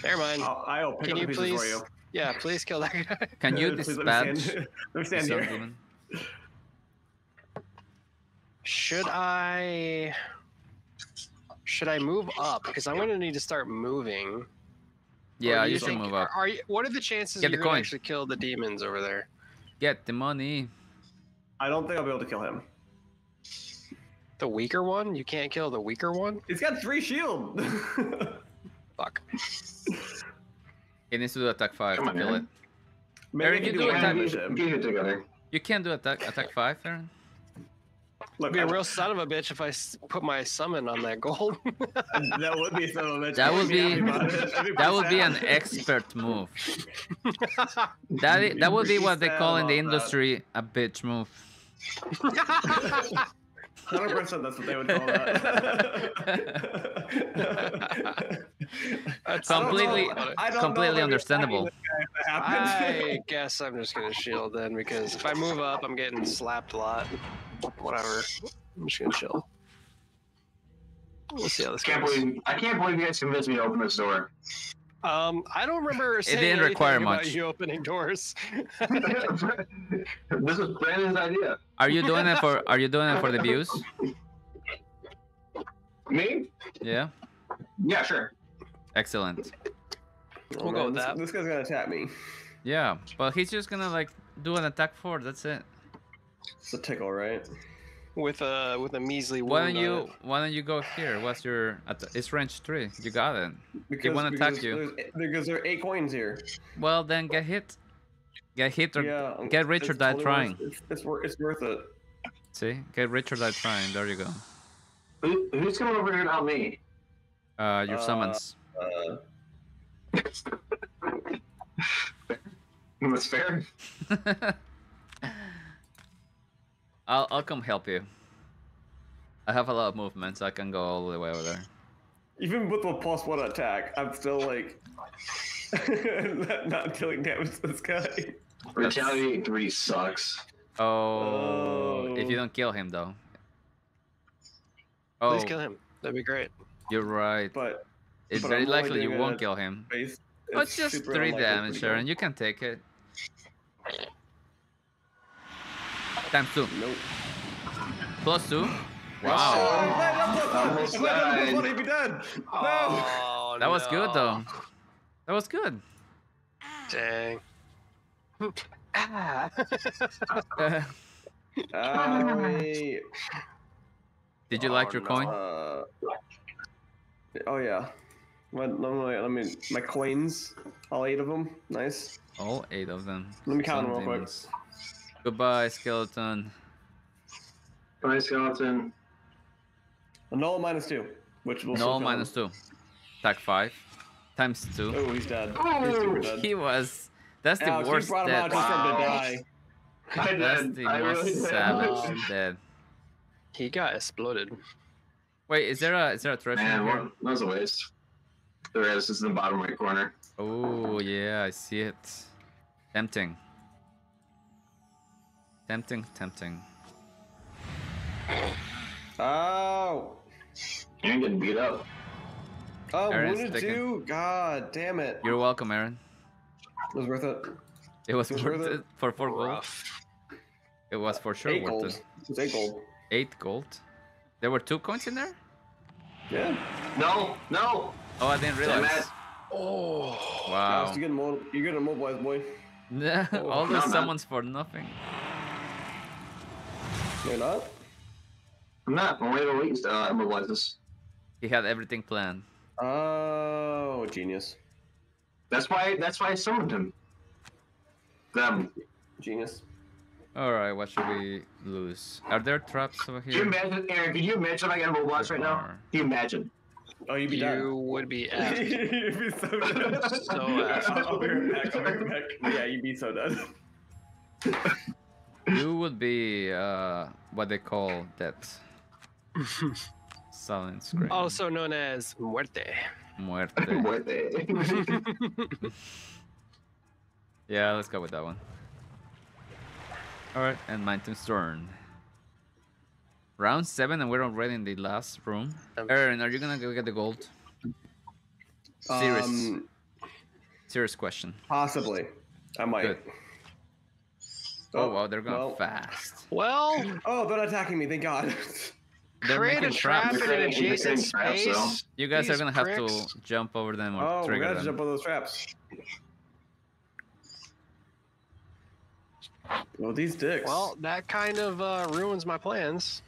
Never mind. I'll pick up the pieces for you. Yeah, please kill that guy. Can you dispatch? Let me stand here. Should I move up? Because I'm going to need to start moving. Yeah, you should move up. What are the chances you're going to actually kill the demons over there? Get the money. I don't think I'll be able to kill him. The weaker one? You can't kill the weaker one? He's got 3 shield. Fuck. He needs to do attack 5 to kill it. Maybe Aaron, you can't do attack 5, Aaron? Look, I'd be a real son of a bitch if I put my summon on that gold. That would be a son of a bitch. That would be an expert move. that would be what they call in the industry a bitch move. 100%, that's what they would call that. That's completely understandable. I guess I'm just gonna shield then, because if I move up, I'm getting slapped a lot. Whatever, I'm just gonna chill. We'll see how this goes. I can't believe you guys convinced me to open this door. I don't remember saying anything about you opening doors. This is Brandon's idea. Are you doing it for the views? Me? Yeah. Yeah, sure. Excellent. We'll go with that. This guy's gonna attack me. Yeah, but he's just gonna like do an attack 4. That's it. It's a tickle, right? With a measly wound. Why don't you go here? What's your? It's range 3. You got it. They want to attack you. Because there are 8 coins here. Well, then get hit. Get hit or get rich or die trying. It's worth it. See, get rich or die trying. There you go. Who's coming over here to help me? Your summons. That's fair. I'll come help you. I have a lot of movement, so I can go all the way over there. Even with a +1 attack, I'm still like not dealing damage to this guy. Retaliate 3 sucks. Oh, if you don't kill him though. Oh, please kill him. That'd be great. You're right. But it's very likely you won't kill him. It's just 3 damage, Sharon. You can take it. Times 2. Nope. +2. Wow. Oh, that was good though. That was good. Dang. Did you like your coin? Oh yeah. Let me my coins. All 8 of them. Nice. All 8 of them. Let me count them real quick. Goodbye, skeleton. Bye, skeleton. Null -2, which will. Null -2. Attack 5. Times 2. Oh, he's dead. Oh, he's super dead. He was. That's the worst dead. Wow. That's the most savage dead. He got exploded. Wait, is there a threshold? Man, well, that was a waste. There is. It's in the bottom right corner. Oh yeah, I see it. Tempting. Tempting, tempting. Oh! You're getting beat up. Oh, Aaron's what did you do? God damn it. You're welcome, Aaron. It was worth it. It was worth it for 4 gold. It was for sure worth it. It was 8 gold. 8 gold? There were 2 coins in there? Yeah. No, no! Oh, I didn't realize. Damn it. Oh! Wow. Gosh, you're getting mobilized, boy. Oh. All those summons for nothing. You're not? I'm not. I'm waiting to least immobilizes. He had everything planned. Oh, genius. That's why I summoned him. Them. Genius. Alright, what should we lose? Are there traps over here? Can you imagine, Aaron, can you imagine if I get immobilized right now? Can you imagine? Oh, you'd be done. You would be asked. You'd be so done. So asked. I'll be back. Yeah, you'd be so done. You would be what they call that silent scream, also known as muerte. Yeah, let's go with that one. All right, and Mindthief's turn. Round 7, and we're already in the last room. Aaron, are you gonna go get the gold? Serious question. Possibly, I might. Good. Oh, wow, they're going fast. Well... Oh, they're not attacking me, thank God. Create a trap in an adjacent space. You guys are going to have to jump over them or trigger them. Oh, we got to jump over those traps. Oh, these dicks. Well, that kind of ruins my plans.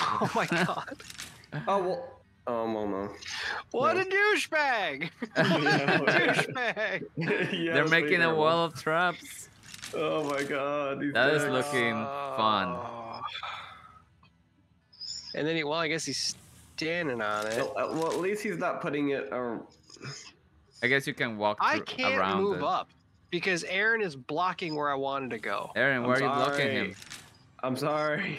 Oh, my God. Oh, well... well, no. What a douchebag! Douchebag! Yeah, they're making a wall of traps. Oh my god. That is looking fun. And then, well, I guess he's standing on it. Well, at least he's not putting it around. I guess you can walk around it. I can't move up because Aaron is blocking where I wanted to go. Aaron, where are you blocking him? I'm sorry.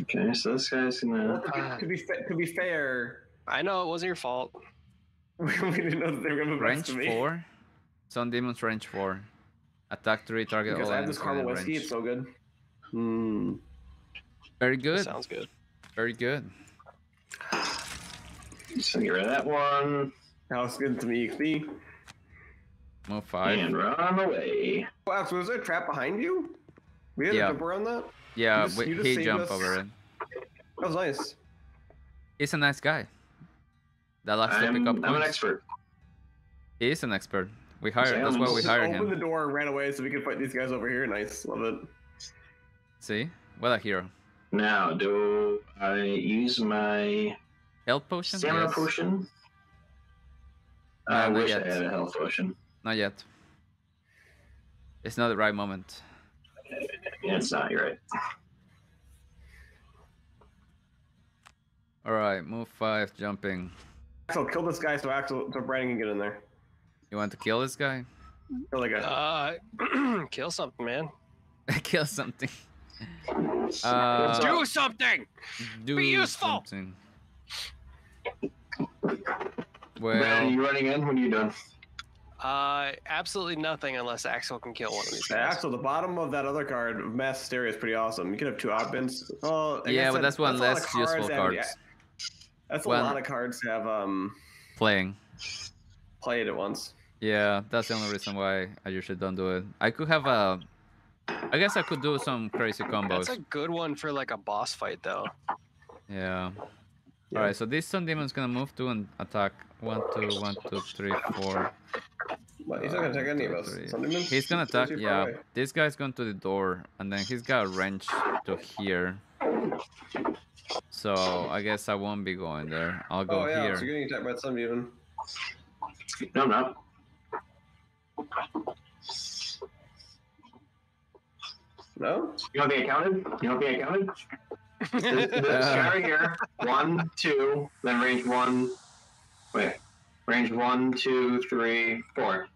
Okay, so this guy's gonna. To be fair, I know it wasn't your fault. We didn't know that they were gonna range to me. Range 4. Sun Demon's range 4. Attack 3. Target. Because all I have this caramel whiskey. It's so good. Hmm. Very good. That sounds good. Very good. Just gonna get rid of that one. Sounds good to me, XP. Move 5. And run away. Wow, so was there a trap behind you? We had a jump around that. Yeah, he jumped over it. That was nice. He's a nice guy. That likes to pick up points. I'm an expert. He is an expert. We hired. That's why we hired him. Opened the door and ran away so we could fight these guys over here. Nice, love it. See, what a hero. Now, do I use my health potion? Stamina potion. I wish I had a health potion. Not yet. It's not the right moment. Yeah, it's not. You're right. All right, move 5, jumping. Axel, kill this guy so Brandon can get in there. You want to kill this guy? Kill the guy. Kill something, man. Kill something. Do something. Be useful. Something. Well, Brandon, are you running in? When are you done? Absolutely nothing unless Axel can kill one of these guys. Axel, the bottom of that other card, Mass Hysteria, is pretty awesome. You can have 2 options. Oh, yeah, but that's one less useful card. That's a lot of cards to have, play it at once. Yeah, that's the only reason why I usually don't do it. I could have a... I guess I could do some crazy combos. That's a good one for, like, a boss fight, though. Yeah. Alright, so this Sun Demon's gonna move to and attack. 1, 2, 1, 2, 3, 4. But he's not gonna attack any of us. He's gonna attack, yeah. This guy's going to the door, and then he's got a wrench to here. So I guess I won't be going there. I'll go here. So you're getting attacked by Sun Demon. No, I'm not. No? You don't think I counted? You don't think I counted? This guy right here, 1, 2, then range 1. Wait, range 1, 2, 3, 4.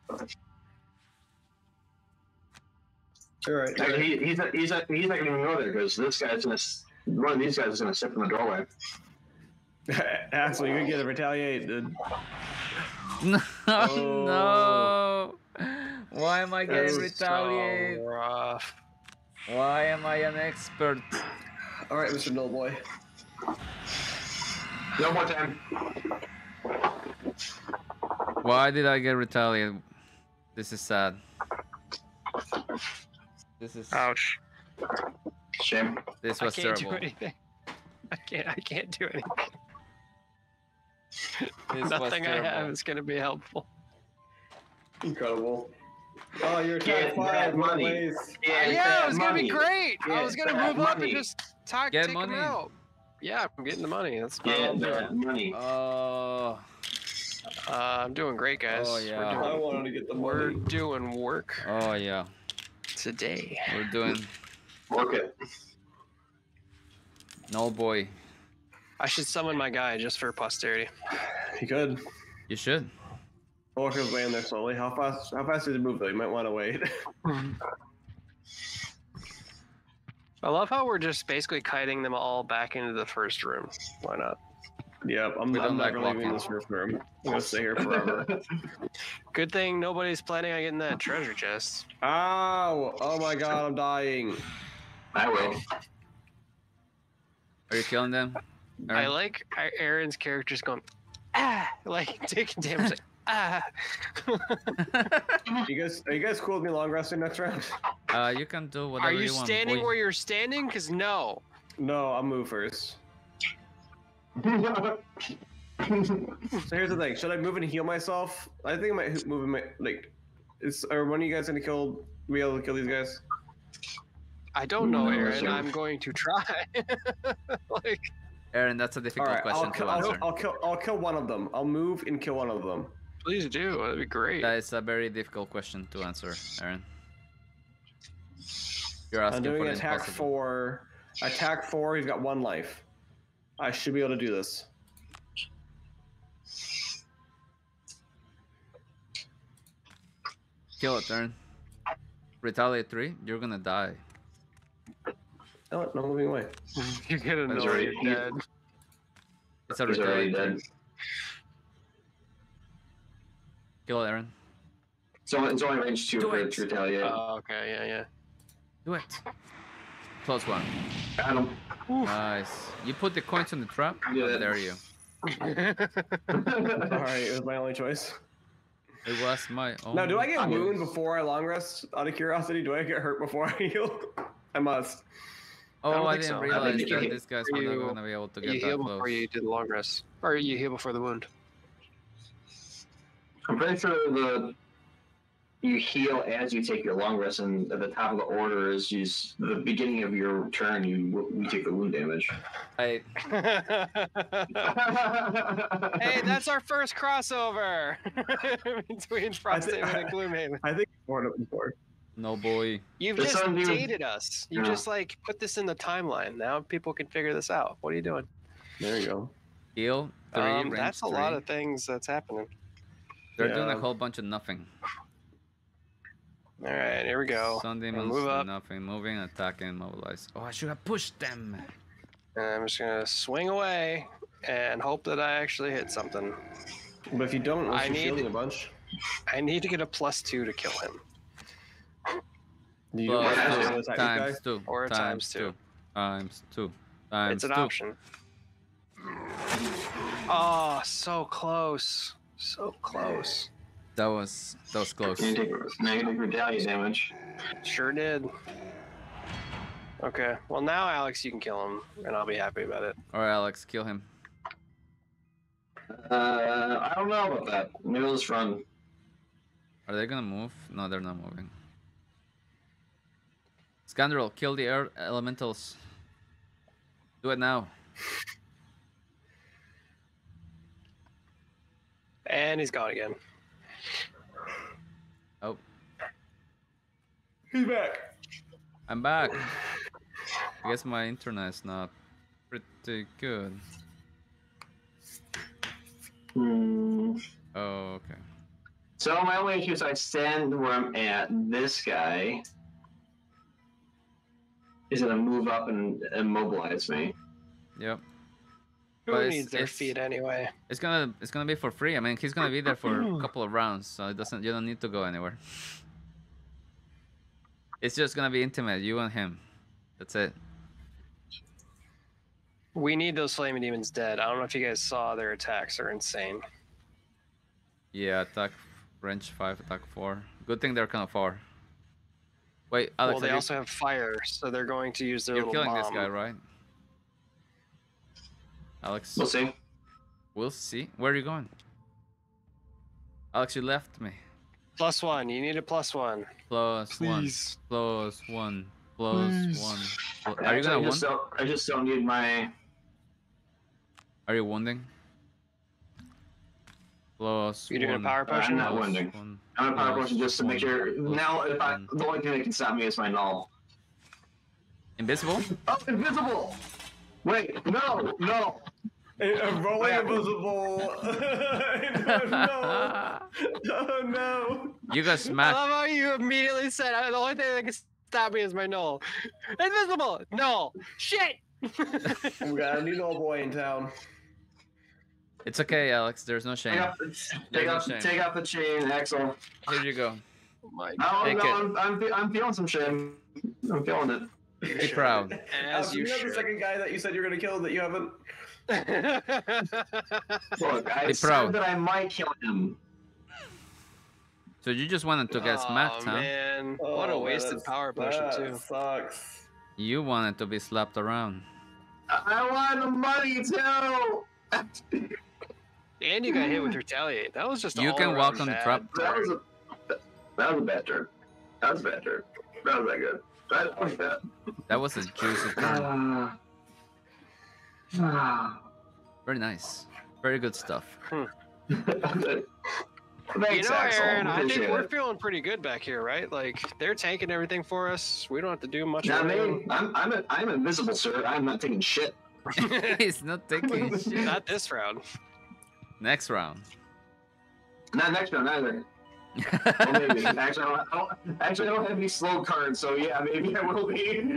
All right. I mean, he's not going to know there because this guy's going to, one of these guys is going to sit in the doorway. Axel, you can get a retaliate. No, oh. No. Why am I getting retaliated? So rough. Why am I an expert? All right, Mr. Nullboy. No more time. Why did I get retaliated? This is sad. This is. Ouch. Shame. This was terrible. I can't do anything. I can't do anything. Nothing I have is going to be helpful. Incredible. Oh, you're getting money. Yeah, it was going to be great. I was going to move up and just take them out. Yeah, I'm getting the money. That's good. I'm doing great, guys. Oh, yeah. I wanted to get the money. We're doing work. Oh, yeah. Today. We're doing work it. No, boy. I should summon my guy just for posterity. You could. You should. Or he'll land there slowly. How fast does it move though? You might want to wait. I love how we're just basically kiting them all back into the first room. Why not? Yeah, I'm never leaving this first room. I'm gonna stay here forever. Good thing nobody's planning on getting that treasure chest. Ow! Oh my god, I'm dying. I will. Are you killing them? Aaron? I like Aaron's character's going, ah, like taking damage, like, ah. Are you guys cool with me long resting next round? You can do whatever you want. Are you standing where you're standing? Because no. No, I'll move first. So here's the thing: should I move and heal myself? I think I might move in my like. Are one of you guys gonna be able to kill these guys? I don't know, Aaron. Sure. I'm going to try. Like. Aaron, that's a difficult question to answer. I'll kill one of them. I'll move and kill one of them. Please do. That'd be great. That is a very difficult question to answer, Aaron. You're asking for attack impossible. Attack four. He's got one life. I should be able to do this. Kill it, Aaron. Retaliate 3. You're gonna die. No, not moving away. You get annoyed. You're dead. It's already dead. Kill it, Aaron. So it's only range 2 for to retaliate. Oh, okay, yeah. Do it. Close one. Got him. Nice. You put the coins on the trap? Yeah. There you. Alright, it was my only choice. It was my only. Now, do I get wounded before I long rest? Out of curiosity, do I get hurt before I heal? I must. Oh, I didn't realize that this guy's not going to be able to get that close. You heal before you did long rest. Or you heal before the wound. I'm pretty sure you heal as you take your long rest, and at the top of the order is the beginning of your turn, you take the wound damage. Hey, that's our first crossover! Between Frosthaven and Gloomhaven. I think we've heard it before. No, boy. You've just dated us. You just, like, put this in the timeline. Now people can figure this out. What are you doing? There you go. Heal 3, that's a lot of things that's happening. They're doing a whole bunch of nothing. All right, here we go. Sunday moves nothing. Moving, attacking, mobilize. Oh, I should have pushed them. And I'm just going to swing away and hope that I actually hit something. But if you don't, I need shielding a bunch. I need to get a +2 to kill him. You times two. It's an option. Oh, so close. So close. That was close. Now you take retaliate damage. Sure did. Okay. Well, now, Alex, you can kill him, and I'll be happy about it. All right, Alex, kill him. I don't know about that. Maybe we'll just run. Are they going to move? No, they're not moving. Scoundrel, kill the air elementals. Do it now. And he's gone again. Oh. He's back. I'm back. I guess my internet's not pretty good. Oh, okay. So my only issue is I stand where I'm at. This guy... He's gonna move up and immobilize me. Yep. Who needs their feet anyway? It's gonna be for free. I mean, he's gonna be there for a couple of rounds, so it doesn't. You don't need to go anywhere. It's just gonna be intimate, you and him. That's it. We need those flaming demons dead. I don't know if you guys saw their attacks are insane. Yeah, attack range 5, attack 4. Good thing they're kind of far. Wait, Alex. Well, they also have fire, so they're going to use their. You're killing bomb. This guy, right? Alex, we'll see. We'll see. Where are you going? Alex, you left me. +1. You need a +1. +1. Are you gonna wound? I just don't need my. Are you wounding? You're doing a power potion. I'm not wounding. I'm a power potion just to make sure. Now, if I, the only thing that can stop me is my null. Invisible? Oh, invisible! Wait, no. I'm rolling invisible. No. You got smacked. I love how you immediately said, the only thing that can stop me is my null. Invisible! No. Shit! We got a new null boy in town. It's okay, Alex. There's no shame. Take out the chain, Axel. Here you go. Oh my God. I'm feeling some shame. I'm feeling it. Be proud. As you should. The second guy that you said you're gonna kill that you haven't. Look, I said that I might kill him. So you just went and took a smack, huh? Man. Oh, what a wasted power potion too. Sucks. You wanted to be slapped around. I wanted the money too. And you got hit with retaliate. That was just. You can walk on the trap. That was a bad turn. That was a bad turn. That was that good. That was a juicy turn. Very nice. Very good stuff. Thanks, Aaron, I think we're feeling pretty good back here, right? Like, they're tanking everything for us. We don't have to do much. Nah, man, I'm invisible, sir. I'm not taking shit. He's not taking shit. Not this round. Next round. Not next round either. Well, maybe. Actually, I don't have any slow cards, so yeah, maybe I will be.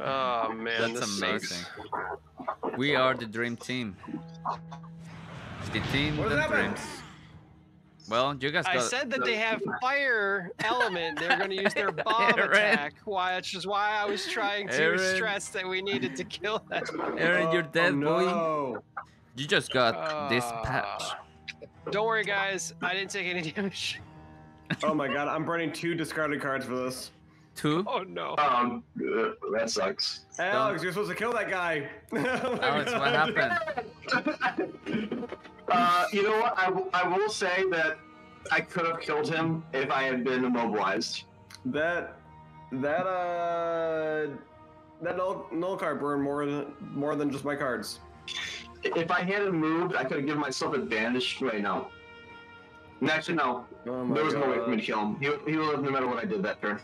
Oh man, that's amazing. Sucks. We are the dream team. The team that dreams. Well, you guys. I said that they have fire element. They're going to use their bomb attack. Why? Which is why I was trying to stress that we needed to kill that. Aaron, you're dead, boy. You just got dispatched. Don't worry, guys. I didn't take any damage. Oh my God, I'm burning 2 discarded cards for this. 2? Oh no. That sucks. Hey, Alex, you're supposed to kill that guy. Alex, what happened? You know what? I will say that I could have killed him if I had been immobilized. That null card burned more than just my cards. If I hadn't moved, I could have given myself advantage. Wait, no. Actually, no. Oh there was no way for me to kill him. He would live no matter what I did that turn.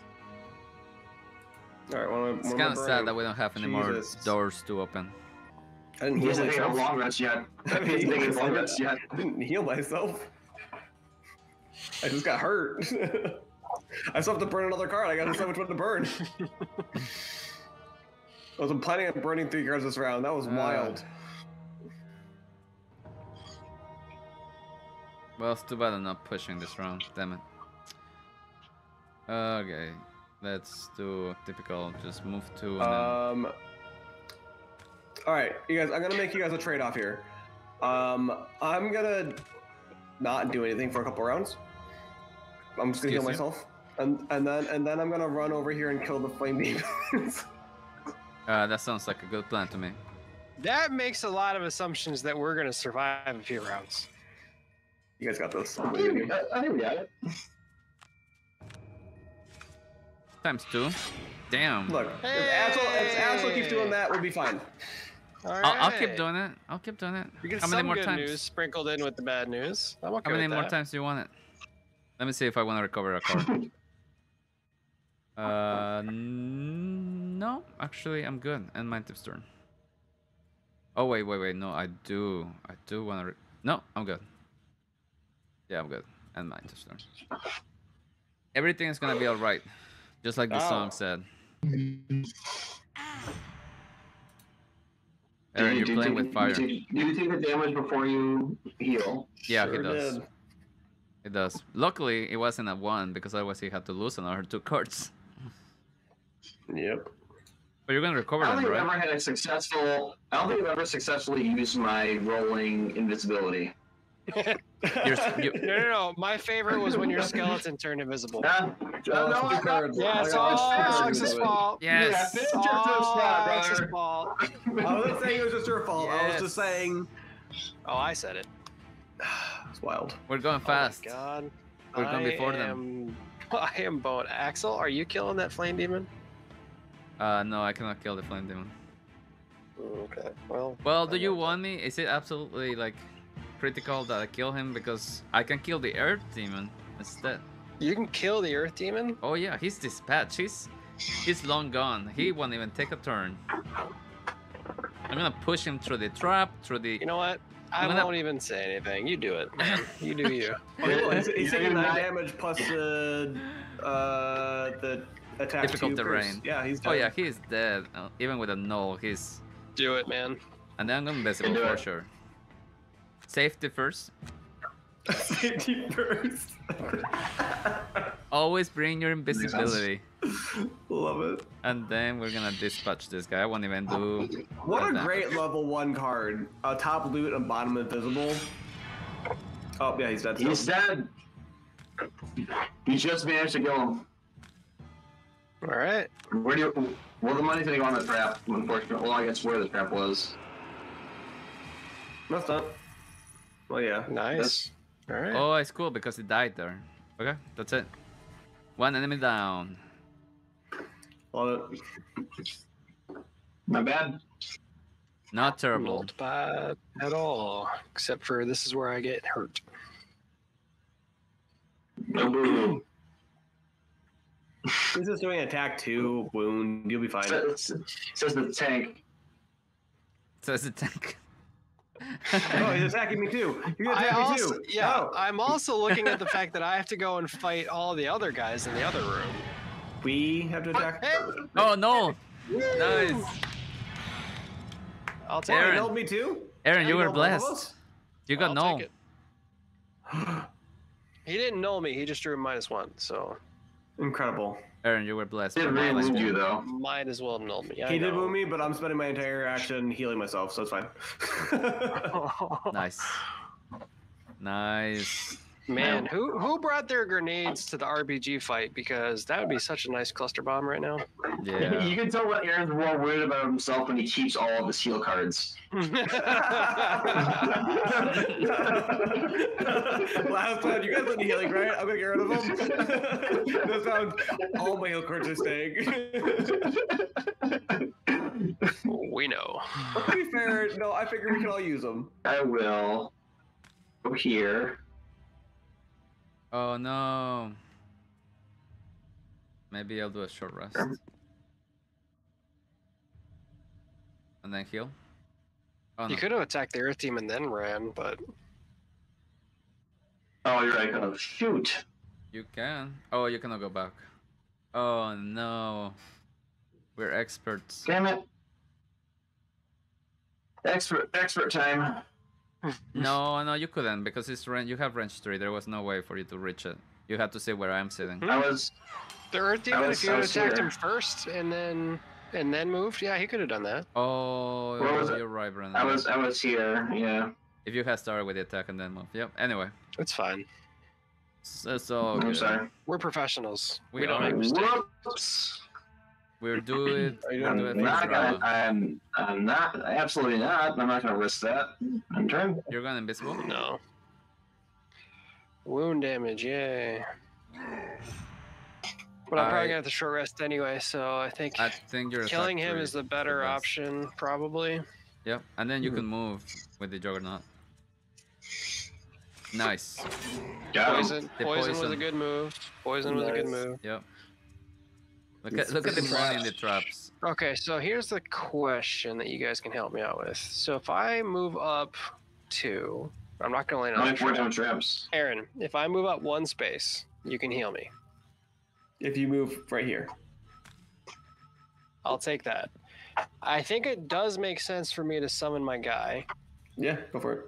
All right, it's kind of sad that we don't have any more doors to open. I didn't heal myself. Long rest yet. I didn't heal myself. I just got hurt. I still have to burn another card. I got to decide which one to burn. I was planning on burning 3 cards this round. That was wild. Well, it's too bad I'm not pushing this round, damn it. Okay, let's do typical, just move to... Alright, you guys, I'm gonna make you guys a trade-off here. I'm gonna not do anything for a couple rounds. I'm just gonna heal myself. And then I'm gonna run over here and kill the flame demons. That sounds like a good plan to me. That makes a lot of assumptions that we're gonna survive a few rounds. You guys got this. I got it. ×2. Damn. Look, if Axel keeps doing that, we'll be fine. All right. I'll keep doing it. I'll keep doing it. You get some good news sprinkled in with the bad news. I'm okay. How many more times do you want it? Let me see if I want to recover a card. No, actually, I'm good. And mindthief's turn. Oh wait. No, I do want to. No, I'm good. Yeah, I'm good. And mine just turn. Everything is gonna be all right. Just like the song said. Alright, you're playing with fire. You take the damage before you heal. Yeah, sure it does. Did. It does. Luckily, it wasn't a 1, because otherwise he had to lose another 2 cards. Yep. But you're going to recover them, right? I don't think I've ever successfully used my rolling invisibility. No, my favorite was when your skeleton turned invisible. It's all Alex's fault. Yes, it's all Alex's fault. I wasn't saying it was just your fault. Yes. I was just saying. Oh, I said it. It's wild. We're going fast. Oh my God. We're going before them. I am bone. Axel, are you killing that flame demon? No, I cannot kill the flame demon. Okay. Well. Well, do you want me? Is it absolutely like critical that I kill him, because I can kill the earth demon instead? You can kill the earth demon? Oh yeah, he's dispatched. He's long gone. He won't even take a turn. I'm gonna push him through the trap, through the. You know what? I won't even say anything. You do it. You do you. He's taking 9 damage plus the attack. Difficult terrain. Yeah, he's dead. Oh yeah, he's dead. Even with a null, he's. Do it, man. And then I'm gonna invisible for sure. Safety first. Safety first. Always bring your invisibility. Yes. Love it. And then we're gonna dispatch this guy. I won't even do. What a great level 1 card. A top loot and bottom invisible. Oh yeah, he's dead. He's dead. You just managed to kill him. All right. Where do you? Well, the money's gonna go on the trap. Unfortunately, well, I guess where the trap was. That's not. Well, yeah. Nice. All right. Oh, it's cool because it died there. Okay, that's it. 1 enemy down. Well, not bad. Not terrible. Not bad at all. Except for this is where I get hurt. No. This is doing attack 2, wound. You'll be fine. Says the tank. Says the tank. Oh, he's attacking me too. You're attacking me too. Yeah, oh. I'm also looking at the fact that I have to go and fight all the other guys in the other room. We have to attack. Hey. Oh no! Woo. Nice. I'll take Aaron. It. Help me too. Aaron, you were blessed. You got null. He didn't null me. He just drew a -1. So incredible. Aaron, you were blessed. He didn't really wound you, though. Might as well null me. He did wound me, but I'm spending my entire action healing myself, so it's fine. Nice. Nice. Man, who brought their grenades to the RPG fight? Because that would be such a nice cluster bomb right now. Yeah. You can tell what Aaron's more worried about himself when he keeps all of his heal cards. Last round, you guys let me healing, right? I'm gonna get rid of them. This round, all my heal cards are staying. We know. But to be fair, no, I figure we can all use them. I will go here. Oh no. Maybe I'll do a short rest. And then heal. Oh, you could have attacked the earth team and then ran, but. Oh, you're right. Oh, shoot. You can. Oh, you cannot go back. Oh no. We're experts. Damn it. Expert time. No, you couldn't because it's you have range 3. There was no way for you to reach it. You had to see where I'm sitting. The earth demon. If you had attacked him first and then moved, yeah, he could have done that. Oh, you're right, Brandon. I was here. Yeah. If you had started with the attack and then moved, yep. Anyway, it's fine. So I'm sorry. We're professionals. We don't make mistakes. Whoops. We're doing it. I'm not. Absolutely not. I'm not going to risk that. I'm trying. You're going invisible? No. Wound damage, yay. But I'm probably going to have to short rest anyway, so I think you're killing him is the better option, probably. Yep, and then you can move with the Juggernaut. Nice. Poison was a good move. Yep. Look at the money in the traps. Okay, so here's the question that you guys can help me out with. So if I move up 2, I'm not going to land on traps. Aaron, if I move up 1 space, you can heal me. if you move right here. I'll take that. I think it does make sense for me to summon my guy. Yeah, go for it.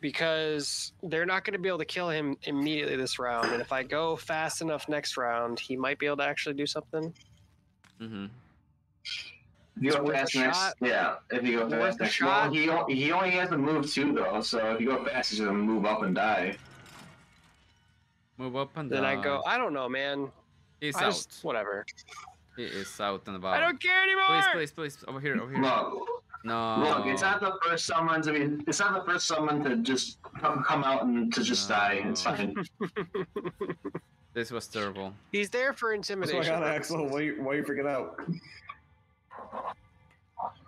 Because they're not going to be able to kill him immediately this round, and if I go fast enough next round, he might be able to actually do something. Mm-hmm. If you go fast next, yeah. If you go fast next, well, he only has to move 2 though, so if you go fast, he's gonna move up and die. Move up and then die. Then I go. I don't know, man. He's out. Just, whatever. He is out and about. I don't care anymore. Please, please, please, over here, over here. No. No. Look, it's not the first summons. I mean, it's not the first summon to just come out and to just die. It's fine. This was terrible. He's there for intimidation. So Axel, why are you freaking out?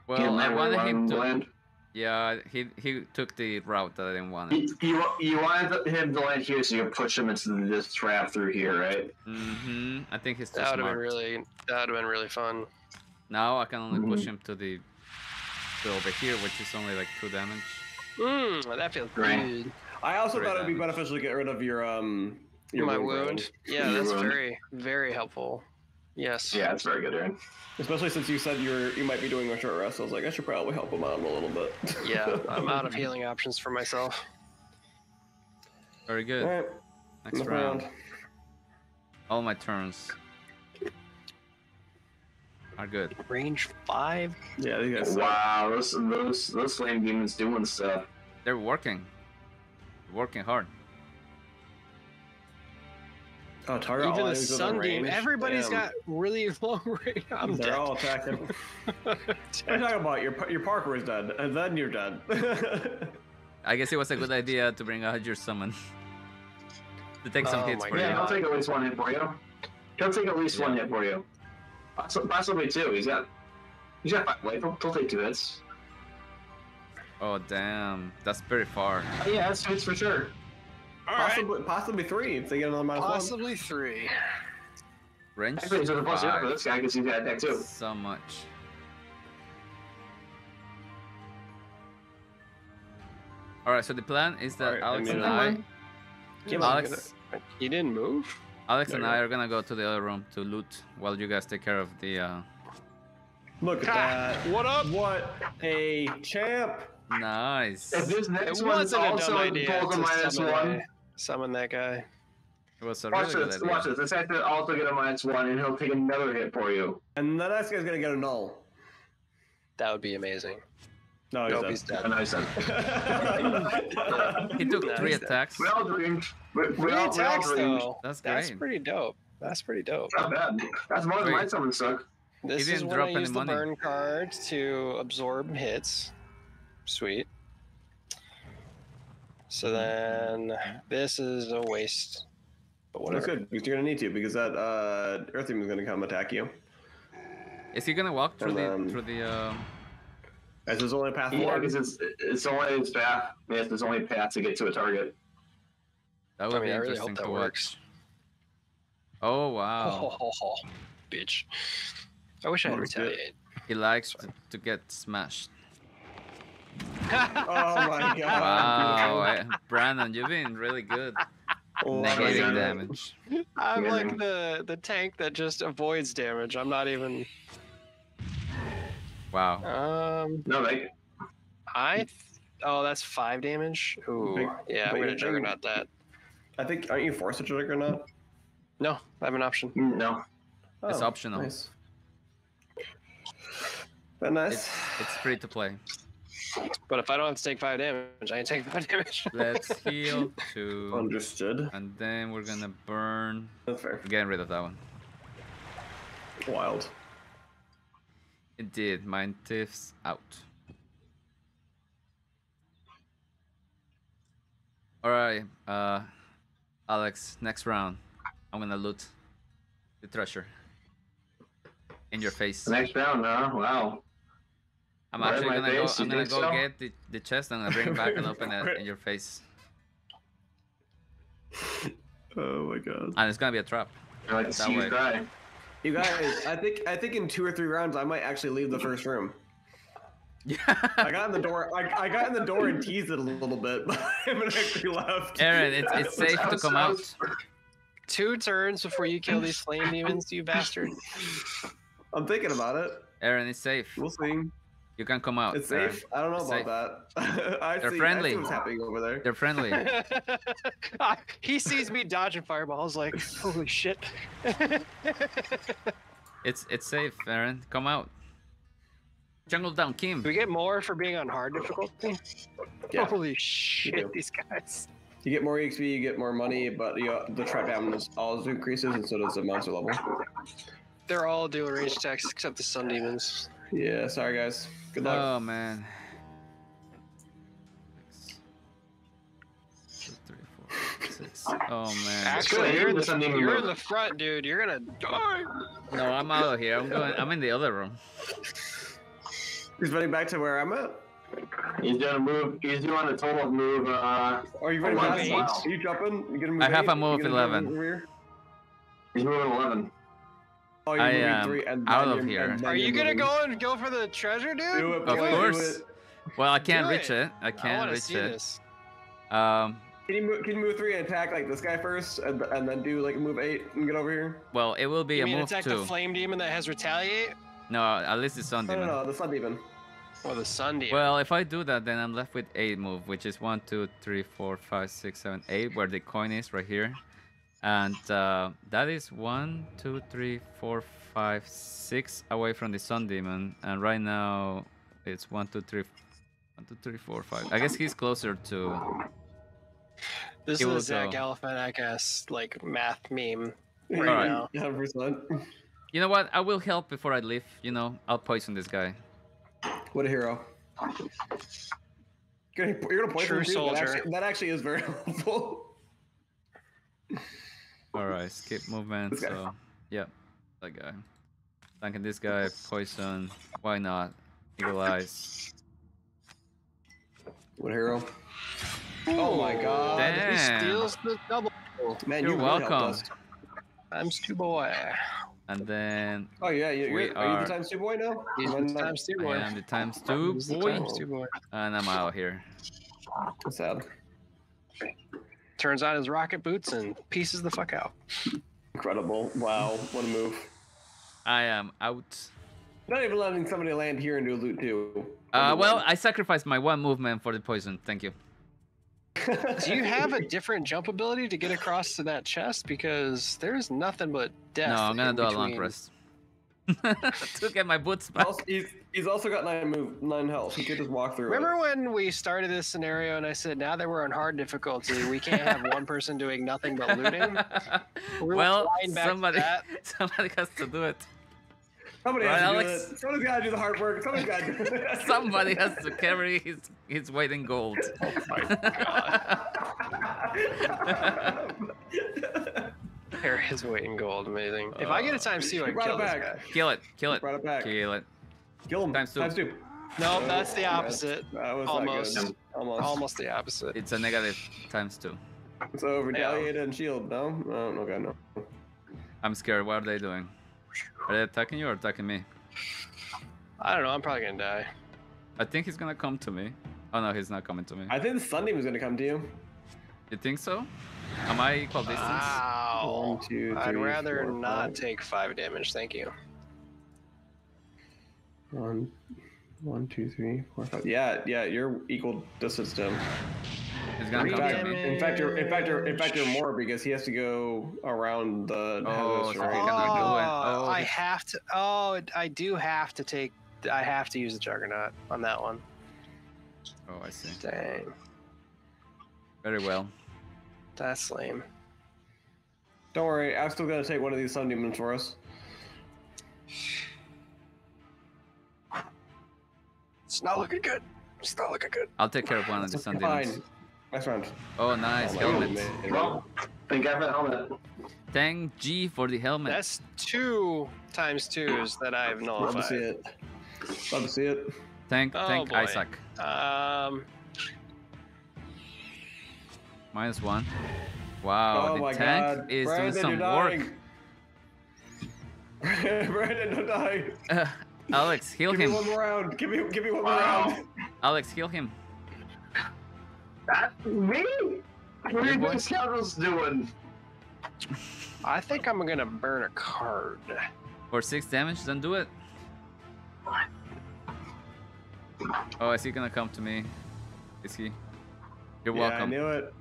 Well, I wanted him to. Land. Yeah, he took the route that I didn't want. You wanted him to land here, so you push him into this trap through here, right? Mm-hmm. I think he's too smart. That would have been really fun. Now I can only push him to the. Over here, which is only like 2 damage. Well, that feels great. I also thought it'd be beneficial to get rid of your wound. Yeah, that's very, very helpful. Yes. Yeah, it's very good, Aaron. Especially since you said you might be doing a short rest. I was like, I should probably help him out a little bit. Yeah, I'm out of healing options for myself. Very good. All right. Next round. All my turns are good. Range 5? Yeah, they got. Wow, those flame demons doing stuff. They're working. Working hard. Oh, target even all the sunbeam. Everybody's got really long range. They're all attacking. What are you talking about? Your Parker is dead, and then you're dead. I guess it was a good idea to bring out your summon. To take some hits for you. Yeah, I'll take at least 1 hit for you. He'll take at least 1 hit for you. Possibly 2. He's got 5 life. He'll take 2 hits. Oh damn, that's pretty far. Oh, yeah, that's 2 hits for sure. All possibly 3 if they get another minus 1. Possibly 3. Range. Actually, he's gonna bust it up for this guy because he's got attack 2. So much. All right, so the plan is that Alex, he didn't move. Alex and I are gonna go to the other room to loot while you guys take care of the. Look at that! What up? What a champ! Nice. If this next one's also a -1. Summon that guy. It was a really good idea. Watch this. This guy to also get a -1, and he'll take another hit for you. And the next guy's gonna get a null. That would be amazing. No, he's dead. No, he's dead. He took 3 attacks. We all dreamed. Three attacks, though. That's pretty dope. That's pretty dope. Not bad. That's more than my summon suck. This is when I use the burn card to absorb hits. Sweet. So then this is a waste. But whatever. That's good. Because you're gonna need to because that Earth Demon is gonna come attack you. Is he gonna walk through As his only path forward? Yeah, because it's only his path. Yes, there's only path to get to a target. That would be interesting. I really hope that works. Oh, wow. Oh, bitch. I wish I had retaliated. He likes to get smashed. Oh, my God. Wow. Brandon, you've been really good. Negating damage. I'm like the tank that just avoids damage. I'm not even... Wow. Oh, that's 5 damage. Ooh. Yeah, I'm gonna juggernaut that. I think aren't you forced to juggernaut? No, I have an option. No, it's optional. Nice. But nice. It's free to play. But if I don't have to take 5 damage, I can take 5 damage. Let's heal too. Understood. And then we're gonna burn. That's fair. Getting rid of that one. Wild. It did. Mindthief's out. Alright, Alex, next round. I'm gonna loot the treasure. In your face. Next round, huh? Wow. I'm actually gonna go, get the chest and I'm gonna bring it back and open it in your face. Oh my god. And it's gonna be a trap. I like to see you die. You guys, I think in 2 or 3 rounds I might actually leave the first room. Yeah. I got in the door. I got in the door and teased it a little bit, but I haven't actually left. Aaron, it's safe to come out. 2 turns before you kill these flame demons, you bastard. I'm thinking about it. Aaron, it's safe. We'll see. You can come out. It's safe? Aaron. I don't know about that. They're friendly. I see what's happening over there. They're friendly. He sees me dodging fireballs like, holy shit. It's safe, Aaron. Come out. Jungle down, Kim. Do we get more for being on hard difficulty? Yeah. Holy shit, these guys. You get more EXP, you get more money, but you know, the trap damage also increases, and so does the monster level. They're all doing range attacks except the sun demons. Yeah, sorry guys. Good luck. Oh man. 6, 2, 3, 4, 6. Oh man. Actually, you're in the front, dude. You're gonna die. No, I'm out of here. I'm in the other room. He's running back to where I'm at. He's gonna move. He's doing a total move. Are you running back? Are you jumping? You gonna move? I have a move 11. He's moving 11. Oh, you're moving 3 and out of here. Are you gonna go for the treasure, dude? Do it, boy. Of course. Well, I can't reach it. I can't reach it. Can you move 3 and attack like this guy first, and then do like move 8 and get over here? Well, it will be a move 2. You mean attack the flame demon that has retaliate? No, at least the sun demon. No, the sun demon. Oh, the sun demon. Well, if I do that, then I'm left with 8 move, which is 1, 2, 3, 4, 5, 6, 7, 8, where the coin is right here, and that is 1, 2, 3, 4, 5, 6 away from the sun demon, and right now it's 1, 2, 3, 4, 5. I guess he's closer to. This is a Zach Galifianakis, I guess, like math meme right now. 100%. You know what? I will help before I leave. You know, I'll poison this guy. What a hero! You're gonna poison true soldier. That actually is very helpful. All right, skip movement. So, yeah, that guy. Tanking this guy, poison. Why not? Eagle eyes. What a hero! Oh my God! Damn. He steals the double. Man, you're welcome. I'm Stu Boy. And then oh yeah, are you the times 2 boy now? He's the times 2 boy. I am the times 2 boy, and I'm out here. That's sad. Turns out his rocket boots and pieces the fuck out. Incredible! Wow, what a move! I am out. Not even letting somebody land here and do loot too. Well, I sacrificed my 1 movement for the poison. Thank you. Do you have a different jump ability to get across to that chest? Because there's nothing but death. No, I'm gonna do a long rest to get my boots back. Also, he's also got 9 health. He could just walk through. Remember when we started this scenario and I said, now that we're on hard difficulty, we can't have 1 person doing nothing but looting. Well, somebody has to do it. Somebody has to do it. Somebody's got to do the hard work. Somebody's got to do it. Somebody has to carry his weight in gold. Oh my God. Carry his weight in gold. Amazing. If I get a times 2, I can kill this guy. Kill it. Kill it. Brought it back. Kill it. Kill him. Times 2. No, that's the opposite. That was almost the opposite. It's a negative times 2. So retaliate and shield. No? No, God, no. I'm scared. What are they doing? Are they attacking you or attacking me? I don't know. I'm probably gonna die. I think he's gonna come to me. Oh no, he's not coming to me. I think the sun demon's gonna come to you. You think so? Am I equal distance? Wow. 1, 2, 3, I'd rather 4, not 5. Take 5 damage. Thank you. 1, 2, 3, 4, 5. Yeah. You're equal distance to him. He's gonna come to me. In fact, you're more because he has to go around the. I have to. Oh, I do have to take. I have to use the juggernaut on that one. Oh, I see. Dang. Very well. That's lame. Don't worry, I'm still gonna take 1 of these sun demons for us. It's not looking good. It's not looking good. I'll take care of 1 of the sun demons. My friend. Oh, nice helmet. Well, thank God for the helmet. Thank G for the helmet. That's 2 times 2s that I've nullified. Love to see it. Love to see it. Thank Isaac. -1. Wow, the tank is doing some work. Brandon, don't die. Alex, heal him. Give me 1 more round. Give me 1 more round. Alex, heal him. That's me? What are you scoundrels doing? I think I'm gonna burn a card. For 6 damage, then do it. Oh, is he gonna come to me? Is he? You're welcome. Yeah, I knew it.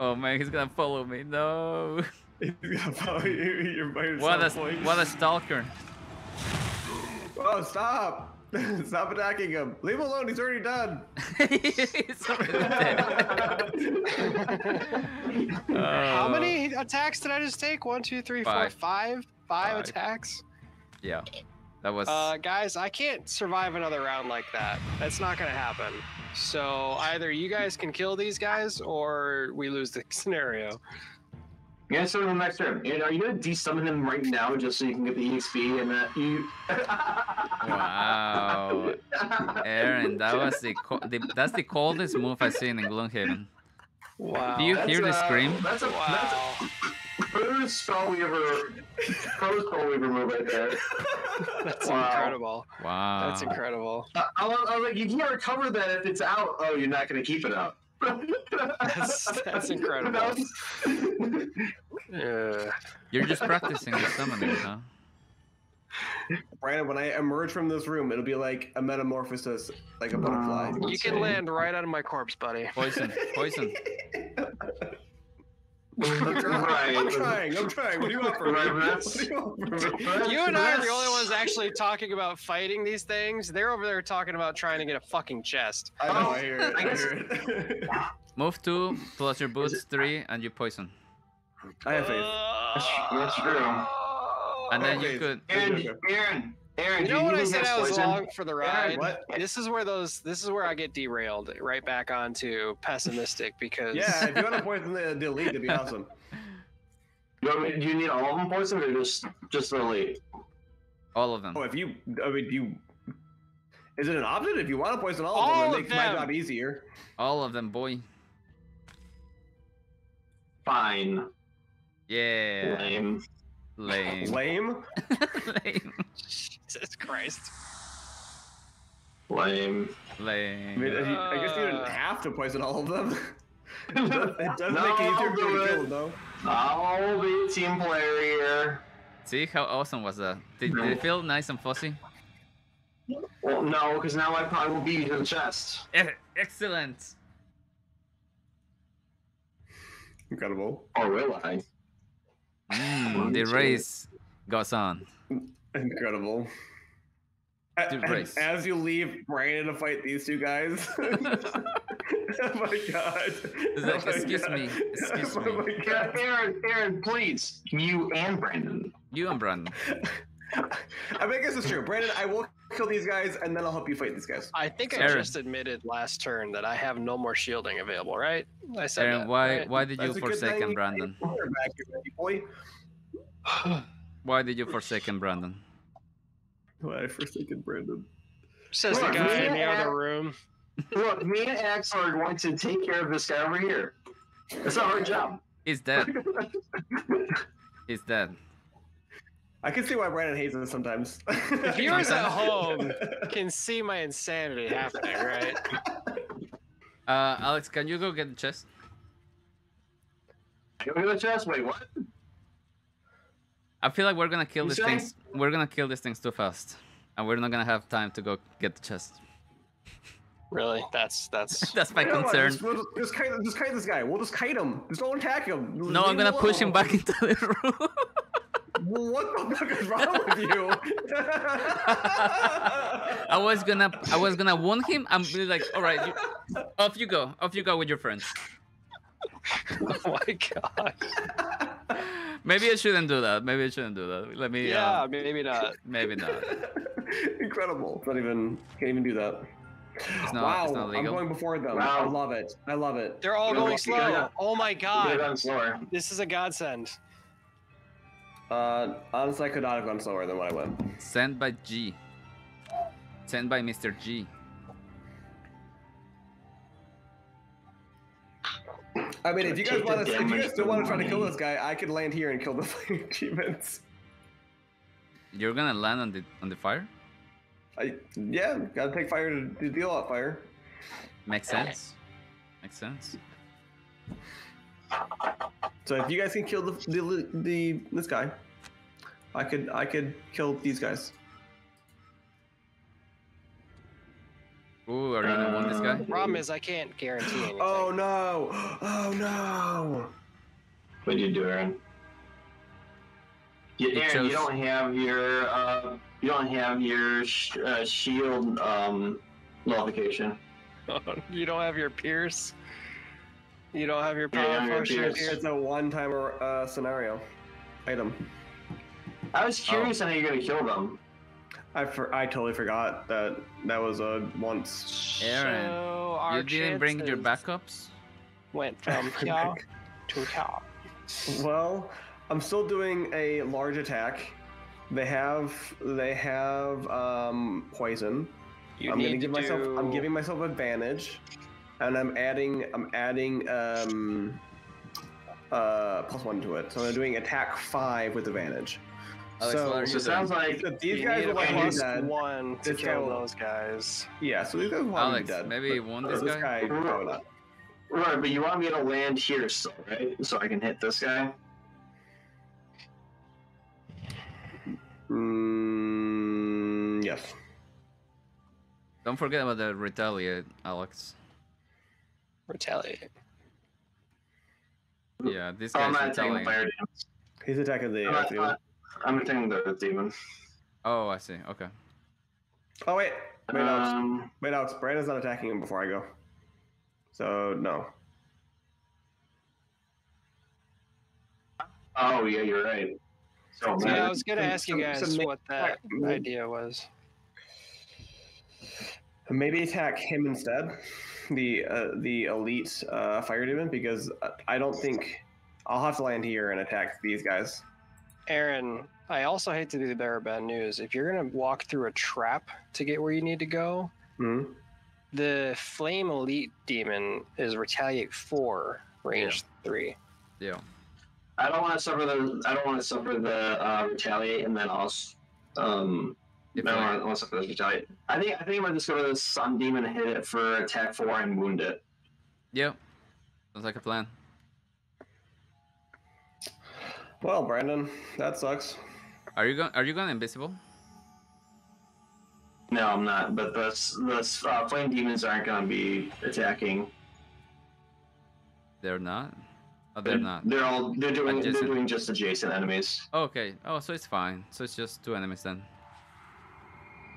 Oh man, he's gonna follow me. No. He's gonna follow you. You're by yourself. What a stalker. Oh, stop. Stop attacking him. Leave him alone. He's already done. He's already dead. How many attacks did I just take? 1, 2, 3, 4, 5. 5 attacks. Yeah, that was. Guys, I can't survive another round like that. That's not gonna happen. So either you guys can kill these guys, or we lose the scenario. You guys summon them next turn. And are you gonna desummon them right now just so you can get the EXP and that you? Wow, Aaron, that was that's the coldest move I've seen in Gloomhaven. Wow. Do you hear the scream? That's a wow. First spellweaver, pro spellweaver move right there. That's incredible. Wow. That's incredible. I was like, you can't recover that if it's out. Oh, you're not gonna keep it up. That's incredible. You're just practicing the summoning, huh? Brandon, when I emerge from this room, it'll be like a metamorphosis, like a butterfly. You can land right on my corpse, buddy. Poison, poison. I'm trying. What do you want from me? You and I are the only ones actually talking about fighting these things. They're over there talking about trying to get a fucking chest. I know, I hear it. I hear it. Move 2, plus your boots 3, and you poison. I have faith. That's true. And then you could... Aaron, you know what I said? I was along for the ride. Aaron, this is where I get derailed right back onto pessimistic because yeah, if you want to poison the elite, it'd be awesome. Do you need all of them poisoned or just the elite? All of them. Oh, is it an option if you want to poison all of them? It makes my job easier. All of them, boy. Fine. Yeah. Lame. Lame. Jesus Christ. Lame. I mean, I guess you didn't have to poison all of them. it does make it easier to kill, though. I'll be a team player here. See, how awesome was that? Did it feel nice and fuzzy? Well, no, because now I probably will beat you to the chest. Excellent. Incredible. Or will I? The race goes on. Incredible. As you leave Brandon to fight these two guys. Oh my god. Like, excuse me. Oh my god. Aaron, please. You and Brandon. I mean, I guess it's true. Brandon, I will kill these guys and then I'll help you fight these guys. I think Aaron. I just admitted last turn that I have no more shielding available, right? I said Aaron, that, why did you forsake Brandon? Why did you forsake Brandon? Why I forsaken Brandon? Says the guy in the other room. Look, me and Axel are going to take care of this guy over here. It's not our job. He's dead. He's dead. I can see why Brandon hates it sometimes. If viewers at home can see my insanity happening, right? Alex, can you go get the chest? Go get the chest? Wait, what? I feel like we're gonna kill these things. We're gonna kill these things too fast, and we're not gonna have time to go get the chest. Really? That's that's my concern. Just kite this guy. We'll just kite him. Just don't attack him. No, I'm gonna push him back into the room. What the fuck is wrong with you? I was gonna warn him. I'm really like, all right, off you go with your friends. Oh my god. Maybe I shouldn't do that. Let me. Yeah, maybe not. Maybe not. Incredible. Can't even do that. It's not legal. I'm going before them. Wow. I love it. They're all going slow. Yeah. Oh my god. This is a godsend. Honestly, I could not have gone slower than what I went. Sent by G. Sent by Mr. G. I mean, if you guys still want to try to kill this guy, I could land here and kill the flaming demons. You're gonna land on the fire? Yeah, gotta take fire to deal out fire. Makes sense. So So if you guys can kill this guy, I could kill these guys. Ooh, are you gonna want this guy? The problem is I can't guarantee anything. Oh no! Oh no! What did you do, Aaron? Aaron, you don't have your shield nullification. You don't have your pierce. You don't have your power potion. It's a one-time scenario item. I was curious on how you're gonna kill them. I totally forgot that that was a once. Aaron, so you didn't bring your backups. Went from here to here. Well, I'm still doing a large attack. They have poison. I'm giving myself advantage, and I'm adding +1 to it. So I'm doing attack 5 with advantage. So it sounds like these guys are +1 to kill those guys. Yeah, so these guys want to be dead. Maybe one this guy. Right, but you want me to land here still, right? So I can hit this guy. Yes. Don't forget about the retaliate, Alex. Retaliate. Yeah, this guy's retaliating. He's attacking the demon. I'm attacking the demon. Oh, I see. Okay. Oh wait, wait, Alex. Brandon's not attacking him before I go. So no. Oh yeah, you're right. So yeah, I was gonna ask you guys what that idea was. Maybe attack him instead, the elite fire demon, because I don't think I'll have to land here and attack these guys. Aaron, I also hate to be the bearer of bad news. If you're gonna walk through a trap to get where you need to go, the flame elite demon is retaliate 4, range 3. Yeah. I don't want to suffer the retaliate, and then also I think I'm gonna just go to this sun demon and hit it for attack 4 and wound it. Yep. Sounds like a plan. Well, Brandon, that sucks. Are you going invisible? No, I'm not. But the flame demons aren't going to be attacking. They're not. Oh, they're not. They're doing just adjacent enemies. Oh, okay. Oh, so it's fine. So it's just 2 enemies then.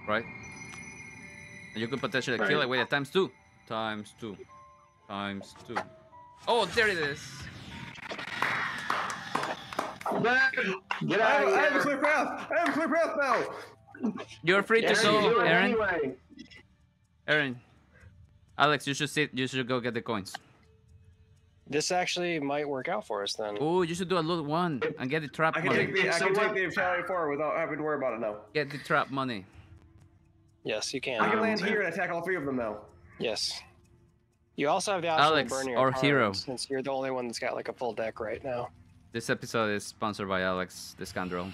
Right? And you could potentially kill it with a ×2. Oh, there it is. Get out of here. I have a clear path. I have a clear path now. You're free to go, Aaron. Anyway. Aaron, Alex, you should sit. You should go get the coins. This actually might work out for us then. Oh, you should do a loot one and get the trap money. I can take the retaliate 4 without having to worry about it now. Get the trap money. Yes, you can. I can land here and attack all 3 of them now. Yes. You also have the option to burn your hero, since you're the only one that's got like a full deck right now. This episode is sponsored by Alex, the scoundrel,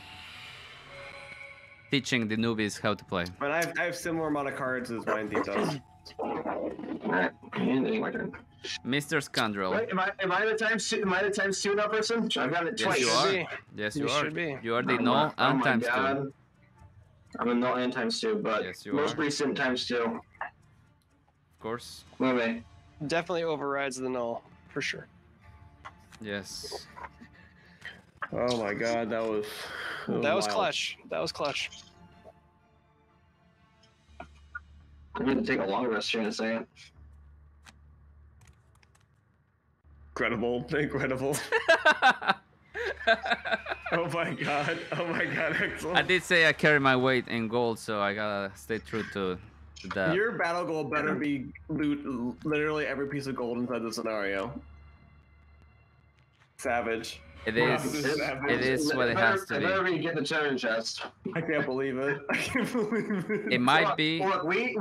teaching the newbies how to play. But I have similar amount of cards as Mindthief does. Mr. Scoundrel. Wait, am I the time student person? I've got it twice. Yes, you are. You are the null and time student. I'm a null and time student, but most recent time student. Of course. Maybe. Definitely overrides the null, for sure. Yes. Oh my god, that was clutch. That was clutch. I'm gonna take a long rest here in a second. Incredible, incredible. Oh my god, oh my god, excellent. I did say I carry my weight in gold, so I gotta stay true to that. Your battle goal better be loot literally every piece of gold inside the scenario. Savage. It is what it has to be. I better get the treasure chest. I can't believe it. I can't believe it. It might be. Look, we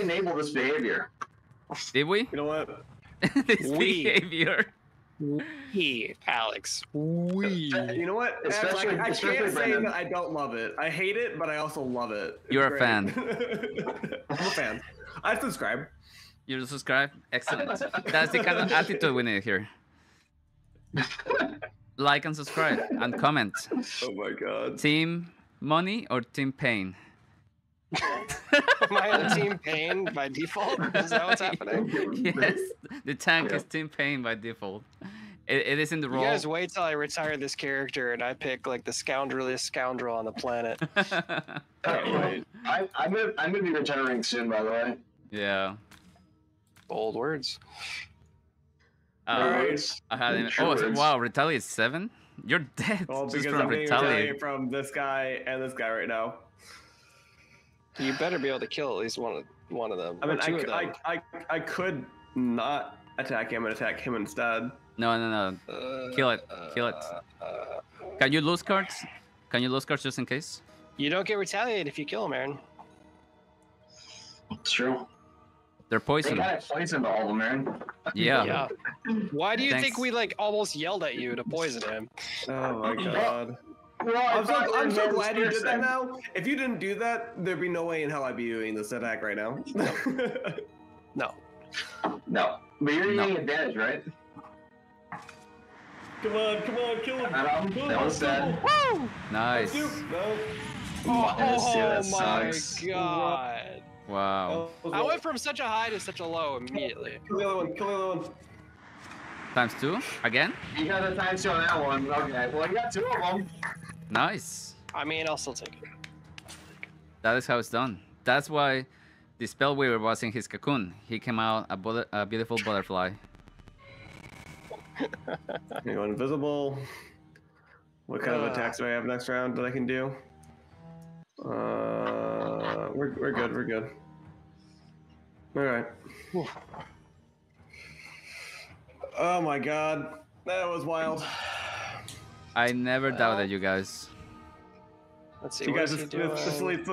enable this behavior. Did we? You know what? this behavior. You know what? Especially, I can't say that I don't love it. I hate it, but I also love it. You're a fan. I'm a fan. I subscribe. You subscribe? Excellent. That's the kind of attitude we need here. Like and subscribe and comment. Oh my god. Team money or team pain? Am I on team pain by default? Is that what's happening? Yes. The tank is team pain by default. It is in the role. You guys wait till I retire this character and I pick like the scoundreliest scoundrel on the planet. Right. I'm gonna be retiring soon, by the way. Yeah. Bold words. I had him. Oh, so, wow, retaliate 7? You're dead. Well, just because I'm being retaliated from this guy and this guy right now. You better be able to kill at least one of them. I mean, I could not attack him and attack him instead. No. Kill it. Kill it. Can you lose cards? Can you lose cards just in case? You don't get retaliated if you kill him, Aaron. That's true. They're poisoned. They got poisoned all of them, Aaron. Yeah. Why do you think we like almost yelled at you to poison him? Oh my god. Well, I'm so glad you did that now. If you didn't do that, there'd be no way in hell I'd be doing this attack right now. No. But you're getting advantage, right? Come on, kill him. That was dead. Woo! Nice. No. Oh my god. Wow. I went from such a high to such a low immediately. Kill the other one. Times 2? Again? You got a times 2 on that one. Okay. Well, I got 2 of them. Nice. I mean, I'll still take it. That is how it's done. That's why the Spellweaver was in his cocoon. He came out a beautiful butterfly. Anyone invisible? What kind of attacks do I have next round that I can do? We're good. All right. Oh my god, that was wild. I never doubted you guys. Let's see. You guys still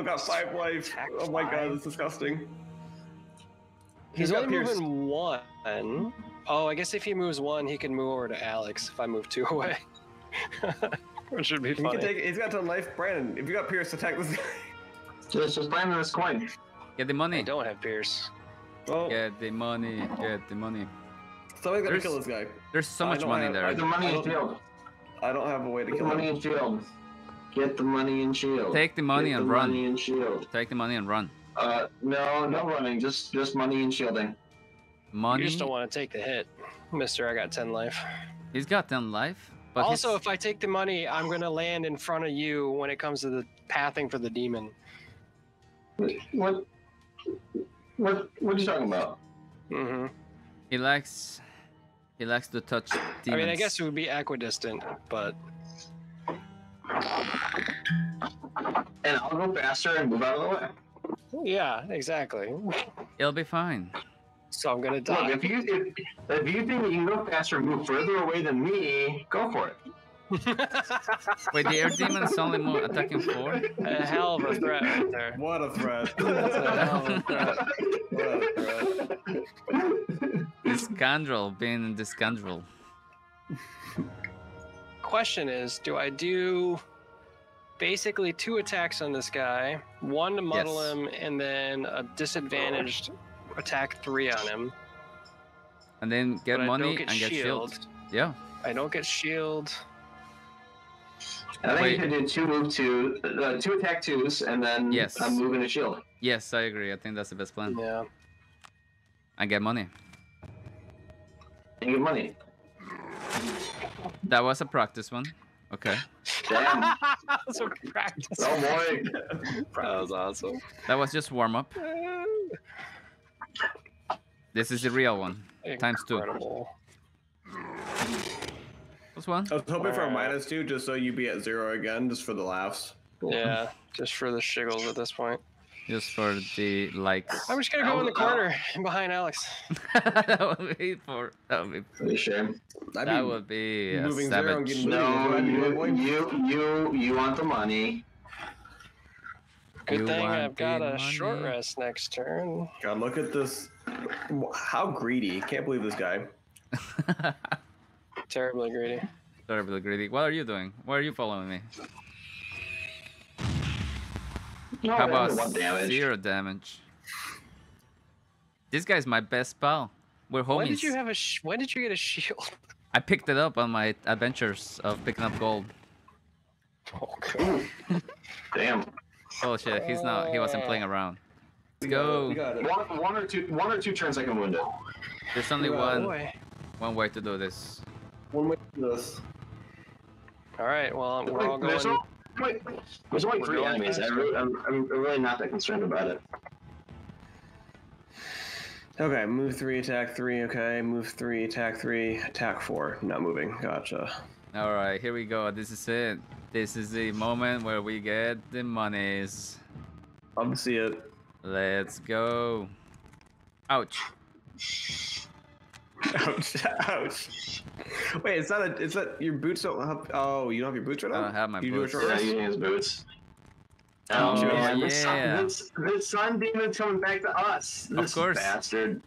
got 5 life. Oh my god, it's disgusting. He's only moving 1. Oh, I guess if he moves 1, he can move over to Alex if I move 2 away. Which should be funny. He's got 10 life. Brandon, if you got Pierce, attack this guy. Just buy him this coin. Get the money. I don't have Pierce. Oh. Get the money. Somebody's got to kill this guy. There's so much money there. Get the money and shield. I don't have a way to kill him. Get the money and shield. Take the money and run. Take the money and run. No running. Just money and shielding. Money? You just don't want to take the hit. Mister, I got 10 life. He's got 10 life? But also, if I take the money, I'm going to land in front of you when it comes to the pathing for the demon. What are you talking about? Mm-hmm. He likes to touch demons. I mean, I guess it would be equidistant, but... And I'll go faster and move out of the way. Yeah, exactly. It'll be fine. So I'm gonna die. Look, if you think you can go faster and move further away than me, go for it. Wait, the air demon's only more attacking 4? A hell of a threat right there. What a threat. That's a hell of a threat. The scoundrel being the scoundrel. Question is, do I do basically 2 attacks on this guy? 1 to muddle him, and then a disadvantaged attack 3 on him. And then get money and get shield. Yeah. I don't get shield. I think you can do 2 move 2 attack 2s, and then I'm moving a shield. Yes, I agree. I think that's the best plan. Yeah. And get money. That was a practice one. Okay. Damn. That was a practice. Oh boy. That was awesome. That was just warm up. This is the real one. Incredible. Times 2. One. I was hoping for a -2 just so you'd be at 0 again, just for the laughs. Cool. Yeah, just for the shiggles at this point. Just for the likes. I'm just gonna go in the corner and behind Alex. That would be shame. That would be moving 0 and getting you want the money. Good thing I've got a short rest next turn. God, look at this. How greedy. Can't believe this guy. Terribly greedy. What are you doing? Why are you following me? No, how about 0 damage? This guy's my best pal. We're homies. When did you get a shield? I picked it up on my adventures of picking up gold. Oh god. Damn. Oh shit, he's not, he wasn't playing around. Let's go. One or two turns I can wound it. There's only one way to do this. One way to do this. Alright, well we're all going. There's only three enemies. I'm really not that concerned about it. Okay, move 3, attack 3, okay, move 3, attack 4, not moving, gotcha. Alright, here we go, this is it. This is the moment where we get the monies. I'll see it. Let's go. Ouch. Ouch, ouch. Wait, it's not a, it's not, your boots don't have, oh, you don't have your boots right now? I don't have my boots. Yeah, you need his boots. Oh, yeah. The sun demon's coming back to us. This of course. Bastard.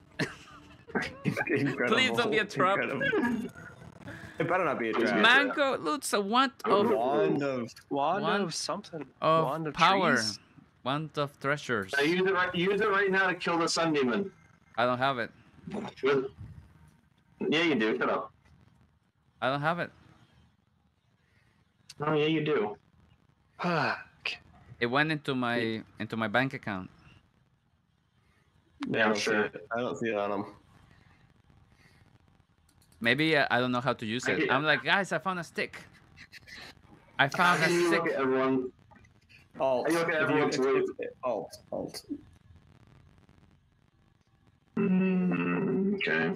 Please don't be a trap. It better not be a trap. Mango Lutz, a wand of... Wand of something. Of wand of power. Trees. Wand of treasures. I use it right now to kill the sun demon. I don't have it. Yeah, you do. Shut up. I don't have it. Oh, yeah, you do. It went into my bank account. Yeah, I'm sure. I don't see it on him. Maybe I don't know how to use it. I'm like, guys, I found a stick. I found a stick. Everyone. Alt. Alt. Okay.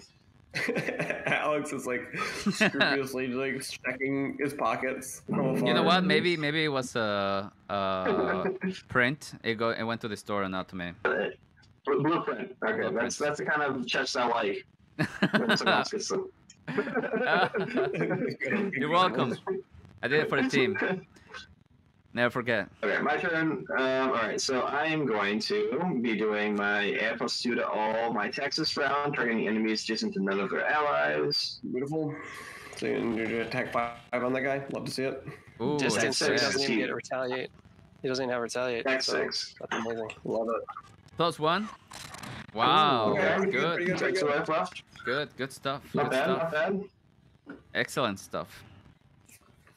Alex is like scrupulously like checking his pockets. You know what? Maybe it was a print. It went to the store and not to me. Blueprint. Okay, blueprint. That's the kind of chest I like. You're welcome. I did it for the team. Never forget. Okay, my turn. All right, so I am going to be doing my apostille to all my taxes round, targeting enemies adjacent to none of their allies. Beautiful. So you're going to attack 5 on that guy. Love to see it. Ooh, distance, so he doesn't even get to retaliate. He doesn't even have retaliate. That's so 6. That's amazing. Love it. Plus 1. Wow. Ooh, okay. Good. Good stuff. Not bad. Excellent stuff.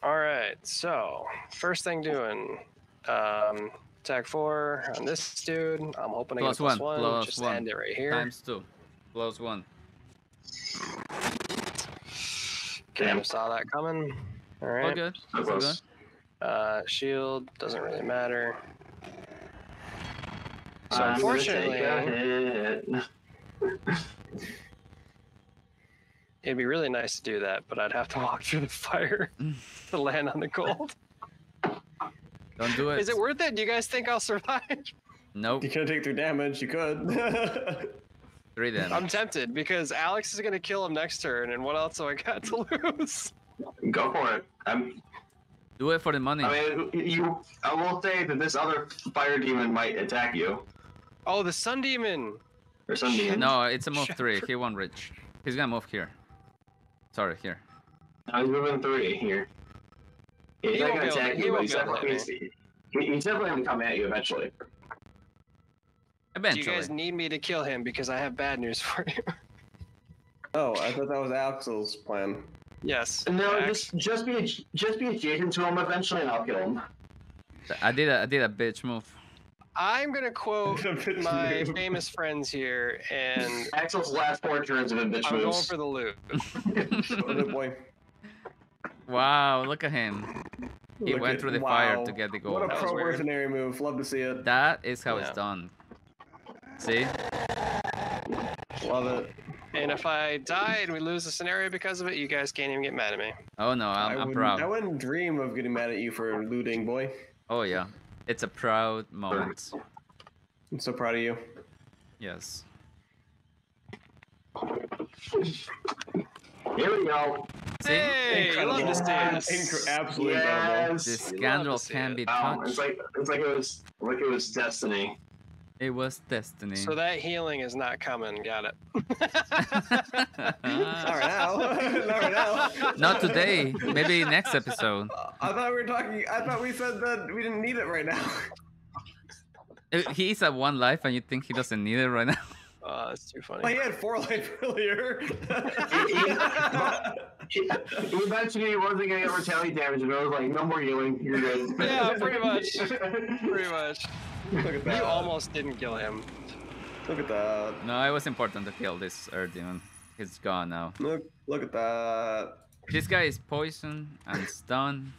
All right, so first thing doing, attack 4 on this dude. I'm hoping to get plus one. Just end it right here. Times 2, plus 1. Damn, saw that coming. All right. All good. Shield doesn't really matter. So unfortunately, it'd be really nice to do that, but I'd have to walk through the fire to land on the gold. Don't do it. Is it worth it? Do you guys think I'll survive? Nope. You could take 3 damage. You could. 3 damage. I'm tempted because Alex is going to kill him next turn, and what else do I got to lose? Go for it. Do it for the money. I mean, I will say that this other fire demon might attack you. Oh, the sun demon. Or sun demon. No, it's a move 3. He won't reach. He's going to move here. Sorry, here. I was moving 3 here. Yeah, he's not going to attack you, but he's definitely going to come at you eventually. Do you guys need me to kill him? Because I have bad news for you. Oh, I thought that was Axel's plan. Yes. No, just be adjacent to him eventually, and I'll kill him. I did a bitch move. I'm going to quote my famous friends here, and... Axel's last 4 turns have been bitch moves. I'm going for the loot. Good boy. Wow, look at him. He went through the fire to get the gold. What a pro-mercenary move. Love to see it. That is how it's done. See? Love it. And if I die and we lose the scenario because of it, you guys can't even get mad at me. Oh, no, I'm proud. I wouldn't dream of getting mad at you for looting, boy. Oh, yeah. It's a proud moment. I'm so proud of you. Yes. Here we go. Hey, I love this dance. Absolutely incredible. This scoundrel can be touched. It's like it was destiny. It was destiny. So that healing is not coming. Got it. Not right now. Not today. Maybe next episode. I thought we were talking. I thought we said that we didn't need it right now. He's at 1 life, and you think he doesn't need it right now? It's too funny. Well, he had 4 life earlier. He mentioned he wasn't going to retaliate damage, and I was like, no more healing, you're good. Yeah, pretty much. Pretty much. Look at that. You almost didn't kill him. Look at that. No, it was important to kill this Earth Demon. He's gone now. Look at that. This guy is poisoned and stunned.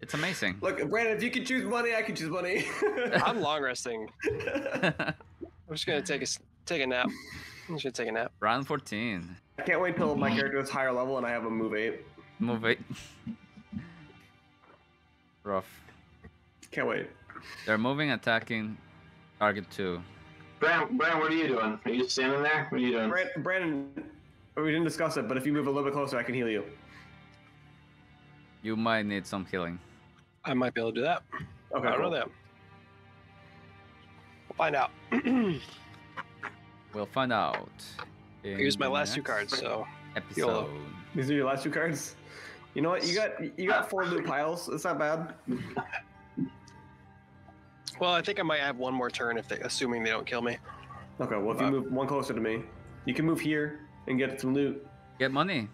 It's amazing. Look, Brandon, if you can choose money, I can choose money. I'm long resting. I'm just gonna take a nap. I'm just gonna take a nap. Round 14. I can't wait till my character is higher level and I have a move 8. Move 8. Rough. Can't wait. They're moving, attacking, target 2. Brandon, what are you doing? Are you just standing there? What are you doing? Brandon, we didn't discuss it, but if you move a little bit closer, I can heal you. You might need some healing. I might be able to do that. Okay, I don't know that. We'll find out. We'll find out. I used my last 2 cards, so. Episode. These are your last 2 cards. You know what? You got 4 loot piles. It's not bad. Well, I think I might have 1 more turn, if assuming they don't kill me. Okay. Well, if you move 1 closer to me, you can move here and get some loot. Get money.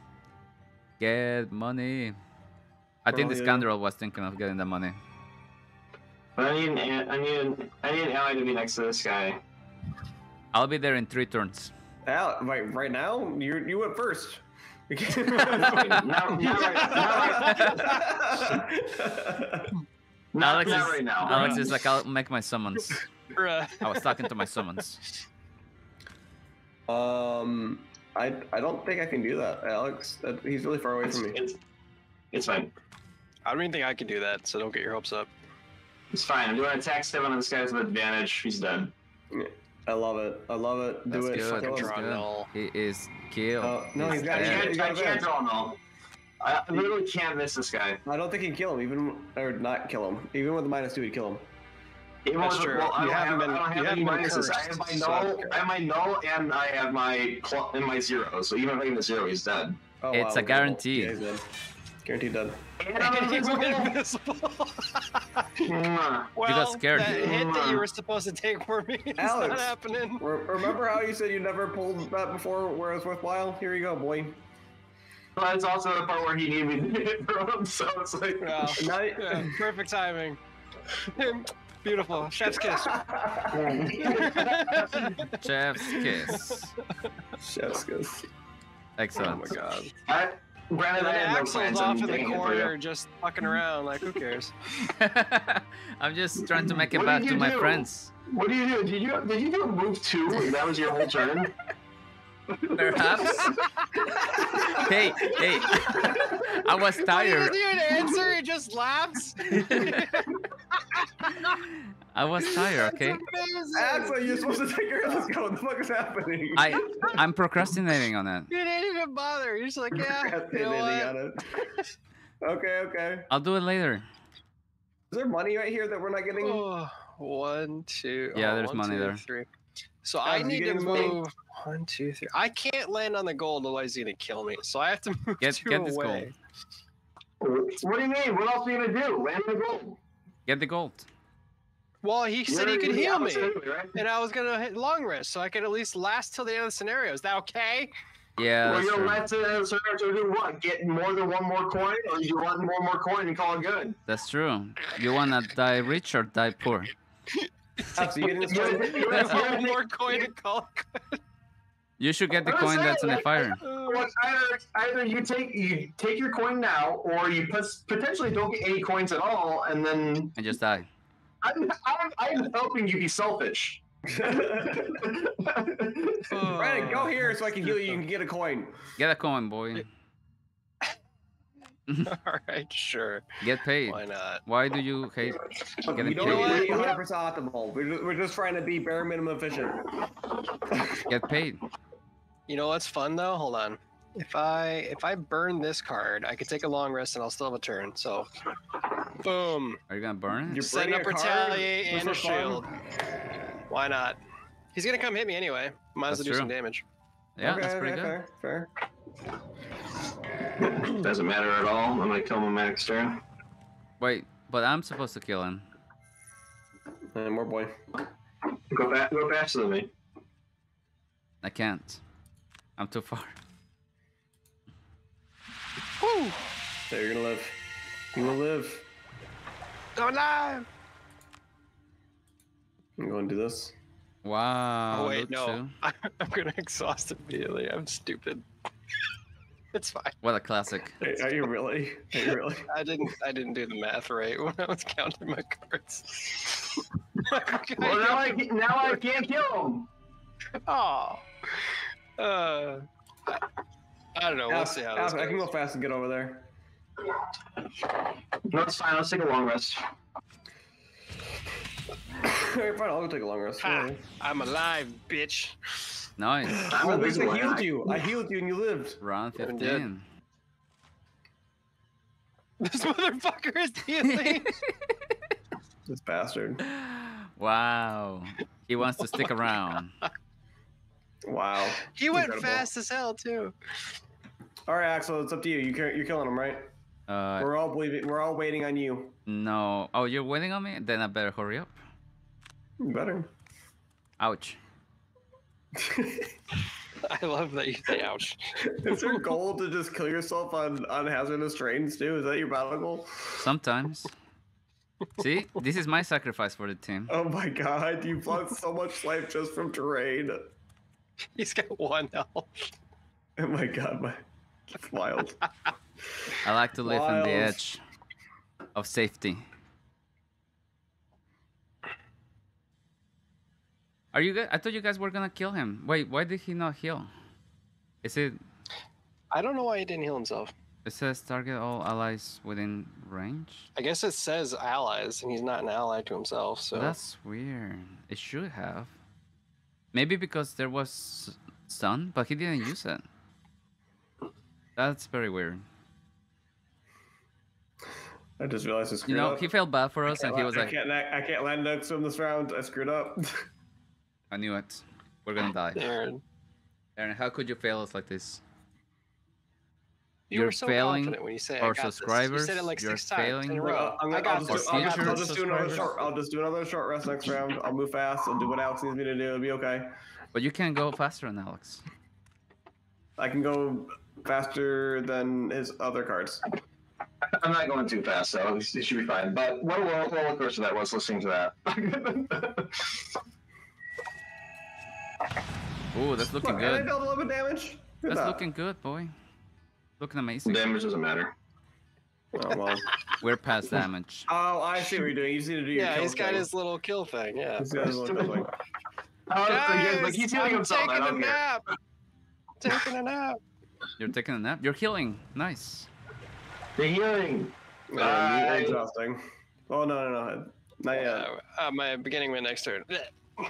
Get money. I think the scoundrel was thinking of getting the money. But I need an ally to be next to this guy. I'll be there in 3 turns. Right now? You went first. Not right now. Alex is like, I'll make my summons. I was talking to my summons. I don't think I can do that, Alex. He's really far away from me. It's fine. I don't even think I can do that, so don't get your hopes up. It's fine. I'm doing attack 7 on this guy with advantage. He's done. I love it. I love it. Do it. He is killed. No, he's got it. I can't draw null. I literally can't miss this guy. I don't think he'd kill him, or not kill him. Even with the -2, he'd kill him. That's true. Well, I don't have any minuses. I have my null, and I have my 0. So even if I have a 0, he's dead. Oh, it's a guarantee. Yeah, he's dead. Guaranteed done. And he went invisible. Well, you got scared. That hit that you were supposed to take for me is Alex, not happening. Remember how you said you never pulled that before where it was worthwhile? Here you go, boy. Well, that's also the part where he gave me the hit for him, so it's like... Well, yeah, perfect timing. Beautiful. Chef's kiss. Chef's kiss. Chef's kiss. Excellent. Oh my god. Brandon, Axel's off in the corner just fucking around, like, who cares? I'm just trying to make it back to my friends. What do you do? Did you do a move 2 and that was your whole turn? Perhaps. hey. I was tired. Did you even answer? He just laughs? I was tired, okay? Axel, you're supposed to take care of this guy. What the fuck is happening? I'm procrastinating on it. You didn't even bother. You're just like, yeah, you know what? Okay. I'll do it later. Is there money right here that we're not getting? Oh, 1, 2. Yeah, there's money there. 3. So I need to move 1, 2, 3. I can't land on the gold, otherwise he's gonna kill me. So I have to move get away. This gold. What do you mean? What else are you gonna do? Land on the gold. Get the gold. Well, he said he could heal me, right? And I was gonna hit long rest, so I could at least last till the end of the scenario. Is that okay? Yeah. Well, you'll last till the end of the scenario to do what? Get more than 1 more coin, or you want 1 more coin and call it good? That's true. You wanna die rich or die poor? You should get the coin that's in the fire. Either you take your coin now, or you potentially don't get any coins at all, and then and just die. I'm helping you be selfish. Brandon, go here so I can heal you. You can get a coin. Get a coin, boy. All right, sure. Get paid. Why not? Why do you hate getting paid? We're just trying to be bare minimum efficient. Get paid. You know what's fun though? Hold on. If I burn this card, I could take a long rest and I'll still have a turn. So, boom. Are you gonna burn it? You're setting up retaliate and a shield. Why not? He's gonna come hit me anyway. Might as well do some damage. Yeah, okay, that's pretty good. Fair. Doesn't matter at all. I'm gonna kill him next turn. Wait, but I'm supposed to kill him. More boy. Go faster than me. I can't. I'm too far. Woo! So you're gonna live. You will live. Go live! I'm going to do this. Wow. Oh, wait, no. I'm going to exhaust immediately. I'm stupid. It's fine. What a classic. Hey, are you really? I didn't do the math right when I was counting my cards. Well, now I can't kill him. Oh. I don't know. We'll see how this goes. I can go fast and get over there. No, it's fine. Let's take a long rest. Alright, fine. I'll go take a long rest. Ha, I'm alive, bitch. Nice. Well, at least I healed you. I healed you and you lived. Round 15. This motherfucker is healing. This bastard. Wow. He wants to stick around. God. Wow. He went fast as hell, too. Alright, Axel. It's up to you. You're killing him, right? We're all waiting on you. No. Oh, you're waiting on me? Then I better hurry up. Better. Ouch. I love that you say ouch. Is your goal to just kill yourself on hazardous terrains too? Is that your battle goal? Sometimes. See? This is my sacrifice for the team. Oh my god, you've lost so much life just from terrain. He's got one health. Oh my god, that's wild. I like to live on the edge of safety. Are you guys? I thought you guys were gonna kill him. Wait, why did he not heal? Is it? I don't know why he didn't heal himself. It says target all allies within range. I guess it says allies, and he's not an ally to himself. So that's weird. It should have. Maybe because there was stun, but he didn't use it. That's very weird. I just realized I screwed up. You know, he felt bad for us, and he was like, "I can't land next to him this round. I screwed up." I knew it. We're gonna die. Aaron, how could you fail us like this? You're so failing when you say our subscribers. You said it like six times in a row. I'll just do another short rest next round. I'll move fast. I'll do what Alex needs me to do. It'll be okay. But you can go faster than Alex. I can go faster than his other cards. I'm not going too fast, so it should be fine. But what a roller coaster that was listening to that. Ooh, that's looking good. I dealt 11 damage. That's looking good, boy. Looking amazing. Damage doesn't matter. Oh, well. We're past damage. Oh, I see what you're doing. You just need to do your kill thing. Yeah, he's got his little kill thing. Yeah. He's got his little kill thing. Guys, he's healing himself. I'm taking a nap. Taking a nap. You're taking a nap? You're healing. Nice. You're healing. Exhausting. Oh, no. Not yet. My beginning my next turn.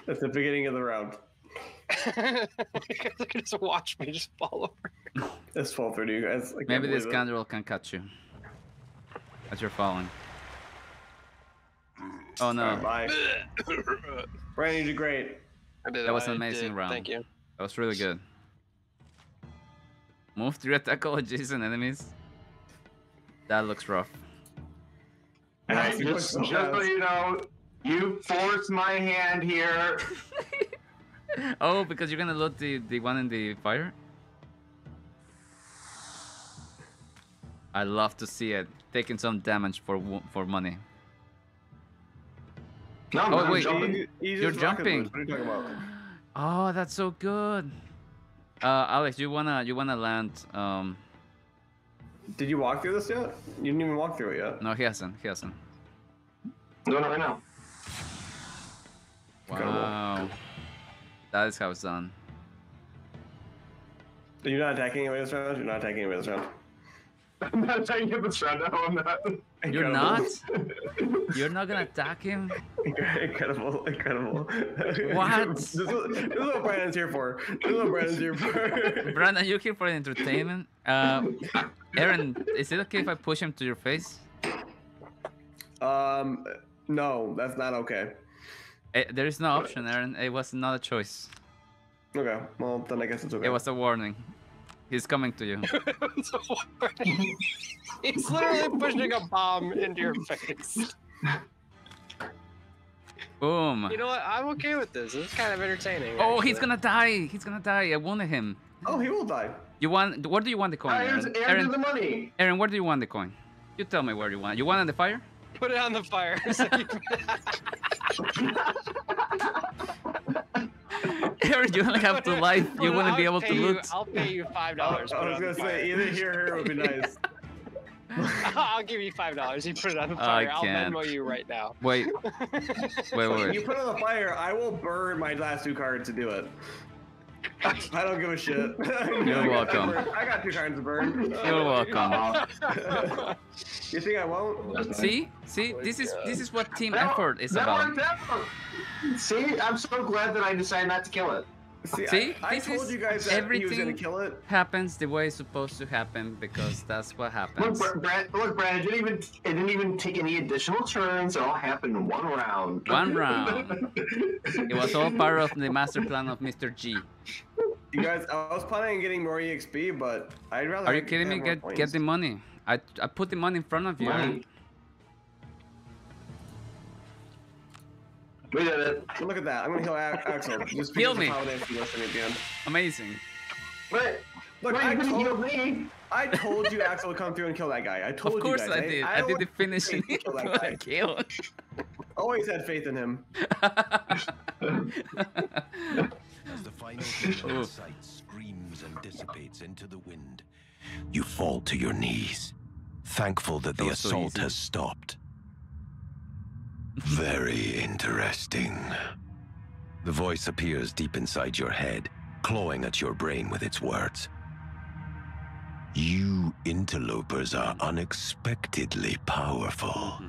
That's the beginning of the round. You guys can just watch me just fall over. Just fall through to you guys. Maybe this scoundrel can catch you as you're falling. Oh no! Right, Brandon, you did great. That was an amazing round. Thank you. That was really good. Move to attack all adjacent enemies. That looks rough. Right, just so you know, you forced my hand here. Oh, because you're gonna loot the one in the fire? I love to see it. Taking some damage for money. No, oh, wait. You're jumping. What are you talking about? Oh, that's so good. Alex, you wanna land Did you walk through this yet? You didn't even walk through it yet. No, he hasn't. I'm doing it right now. Wow. That is how it's done. You're not attacking anybody this round? You're not attacking anybody this round. I'm not attacking him this round. No, I'm not. You're not? You're not going to attack him? Incredible. What? This is what Brandon's here for. Brandon, you're here for entertainment. Aaron, is it okay if I push him to your face? No, that's not okay. There is no option, Aaron. It was not a choice. Okay, well, then I guess it's okay. It was a warning. He's coming to you. It's a warning. He's literally pushing a bomb into your face. Boom. You know what? I'm okay with this. It's kind of entertaining. Oh, actually. He's gonna die. He's gonna die. I wanted him. Oh, he will die. You want? What do you want the coin? Aaron, the money. Aaron, where do you want the coin? You tell me where you want. You want it on the fire? Put it on the fire. Aaron, you only have to life. You wouldn't be able to loot. I'll pay you $5. I was gonna say either here or here would be nice. I'll give you $5. You put it on the fire. I'll Venmo you right now. Wait. Wait. You put it on the fire, I will burn my last 2 cards to do it. I don't give a shit. You're welcome. I got 2 cards to burn. You're welcome. You think I won't? See, this is what team effort is about. See, I'm so glad that I decided not to kill it. See, I told you guys that everything he was gonna kill it. Happens the way it's supposed to happen because that's what happens. Look, Brad, it didn't even take any additional turns. It all happened in one round. One round. It was all part of the master plan of Mr. G. You guys, I was planning on getting more EXP, but I'd rather. Are you kidding me? Get the money. I put the money in front of you. Right. We did it. Look at that. I'm going to heal Axel. Just heal me. Amazing. But look, I told you Axel would come through and kill that guy. I told you. Of course you guys. I did. I did the finishing kill that guy. Always had faith in him. As the final vision sight screams and dissipates into the wind, you fall to your knees, thankful that the assault has stopped. Very interesting. The voice appears deep inside your head, clawing at your brain with its words. You interlopers are unexpectedly powerful.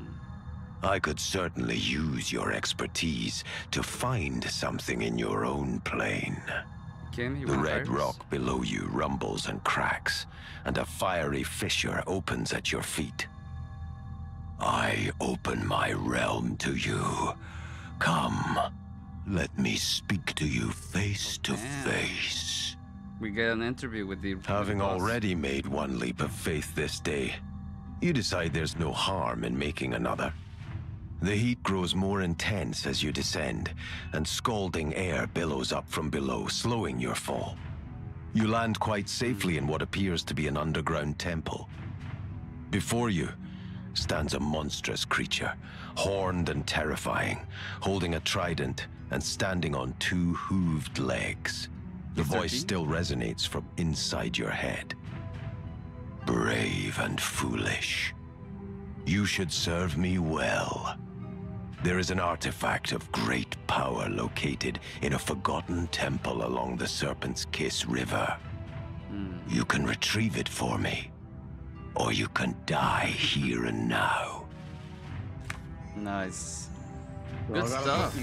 I could certainly use your expertise to find something in your own plane. The red rock below you rumbles and cracks, and a fiery fissure opens at your feet. I open my realm to you. Come, let me speak to you face to face. We get an interview with the... Having already made one leap of faith this day, you decide there's no harm in making another. The heat grows more intense as you descend, and scalding air billows up from below, slowing your fall. You land quite safely in what appears to be an underground temple. Before you stands a monstrous creature, horned and terrifying, holding a trident and standing on 2 hooved legs. The voice still resonates from inside your head. Brave and foolish. You should serve me well. There is an artifact of great power located in a forgotten temple along the Serpent's Kiss River. You can retrieve it for me, or you can die here and now. Nice. Good stuff.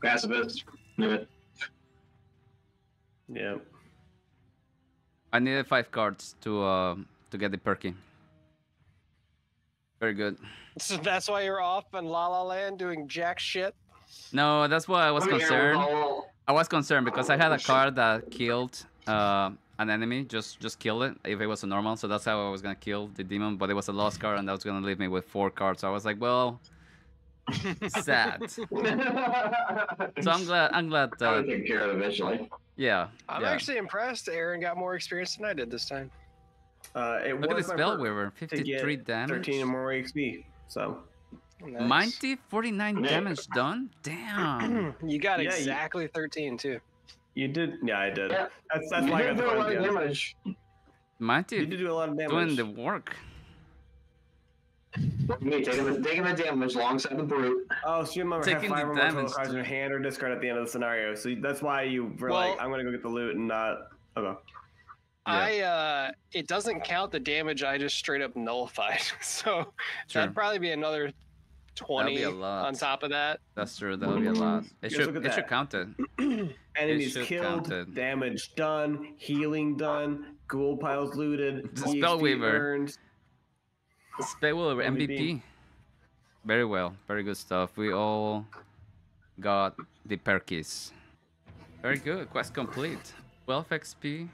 Pacifist. Yeah. I needed 5 cards to get the perky. Very good. So that's why you're off in La La Land doing jack shit? No, that's why I was concerned. I was concerned because I had a card that killed an enemy, just kill it if it was a normal, so that's how I was gonna kill the demon, but it was a lost card and that was gonna leave me with 4 cards, so I was like, well, sad. So I'm glad that I'll take care of it eventually. Yeah. I'm actually impressed Aaron got more experience than I did this time. Look at the spellweaver, 53 damage. 13 or more XP, so nice. Mindthief, 49 damage done? Damn. You got exactly 13 too. You did, yeah, I did. Yeah. That's why I got a lot of damage. Mighty, you did do a lot of damage. Doing the work. Me taking the damage alongside the brute. Oh, so you remember have 5 or more total cards in your hand or discard at the end of the scenario. So that's why you were like, I'm gonna go get the loot and not. Okay. Yeah. It doesn't count the damage I just straight up nullified. So that'd probably be another 20 on top of that. That's true. That would be a lot. It should count it. Enemies killed, damage done, healing done, ghoul piles looted, spellweaver. Spellweaver MVP. Very well. Very good stuff. We all got the perkies. Very good. Quest complete. 12 XP.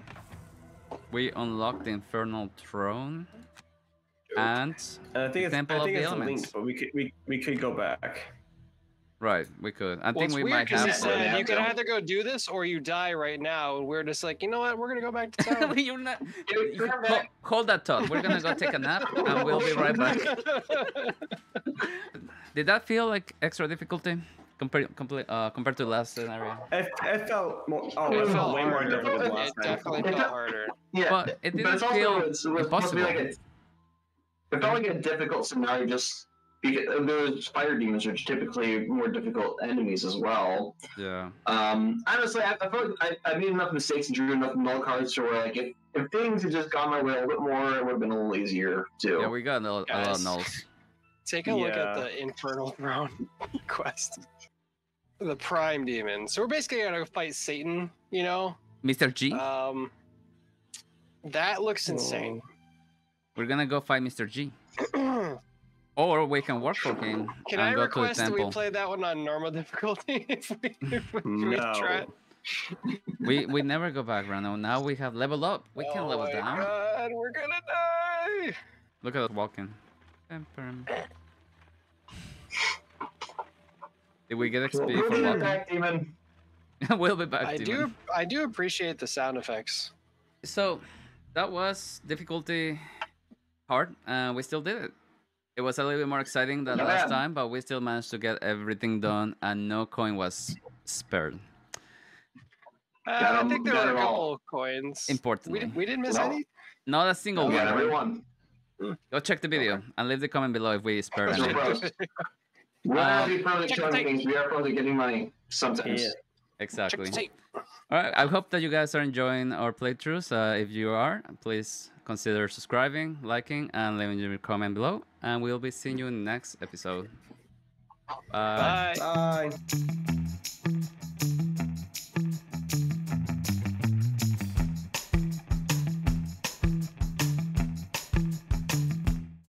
We unlocked the Infernal Throne. And I think the Temple of the Elements. Linked, but we could go back. Right, we could. I think we might have. You could either go do this or you die right now, and we're just like, you know what? We're gonna go back to town. You're not. Hold that thought. We're gonna go take a nap, and we'll be right back. Did that feel like extra difficulty compared to the last scenario? It felt more. Oh, it felt way more difficult than last time. It definitely felt harder. Yeah, but it didn't feel impossible. It felt like a difficult scenario just. Because those fire demons are typically more difficult enemies as well. Yeah. Honestly, I feel like I made enough mistakes and drew enough null cards to where, like, if things had just gone my way a little bit more, it would have been a little easier too. Yeah, we got a lot of nulls. Take a look at the Infernal Throne quest. The Prime Demon. So we're basically gonna fight Satan, you know. Mr. G. That looks insane. We're gonna go fight Mr. G. Or we can work for him. Can I request that we play that one on normal difficulty? if we try? we never go back, Rano. Now we have leveled up. We can level down. Oh my god, we're gonna die! Look at us walking. Did we get XP for walking? We'll be back, Demon. I do appreciate the sound effects. So, that was difficulty hard. We still did it. It was a little bit more exciting than last time, but we still managed to get everything done, and no coin was spared. I think there were a couple of coins. Importantly, we didn't miss any. Not a single one. Yeah, everyone. Go check the video and leave the comment below if we spared any. We're not probably showing things. We are probably getting money sometimes. Yeah. Exactly. All right. I hope that you guys are enjoying our playthroughs. If you are, please consider subscribing, liking, and leaving your comment below. And we'll be seeing you in the next episode. Bye. Bye. Bye.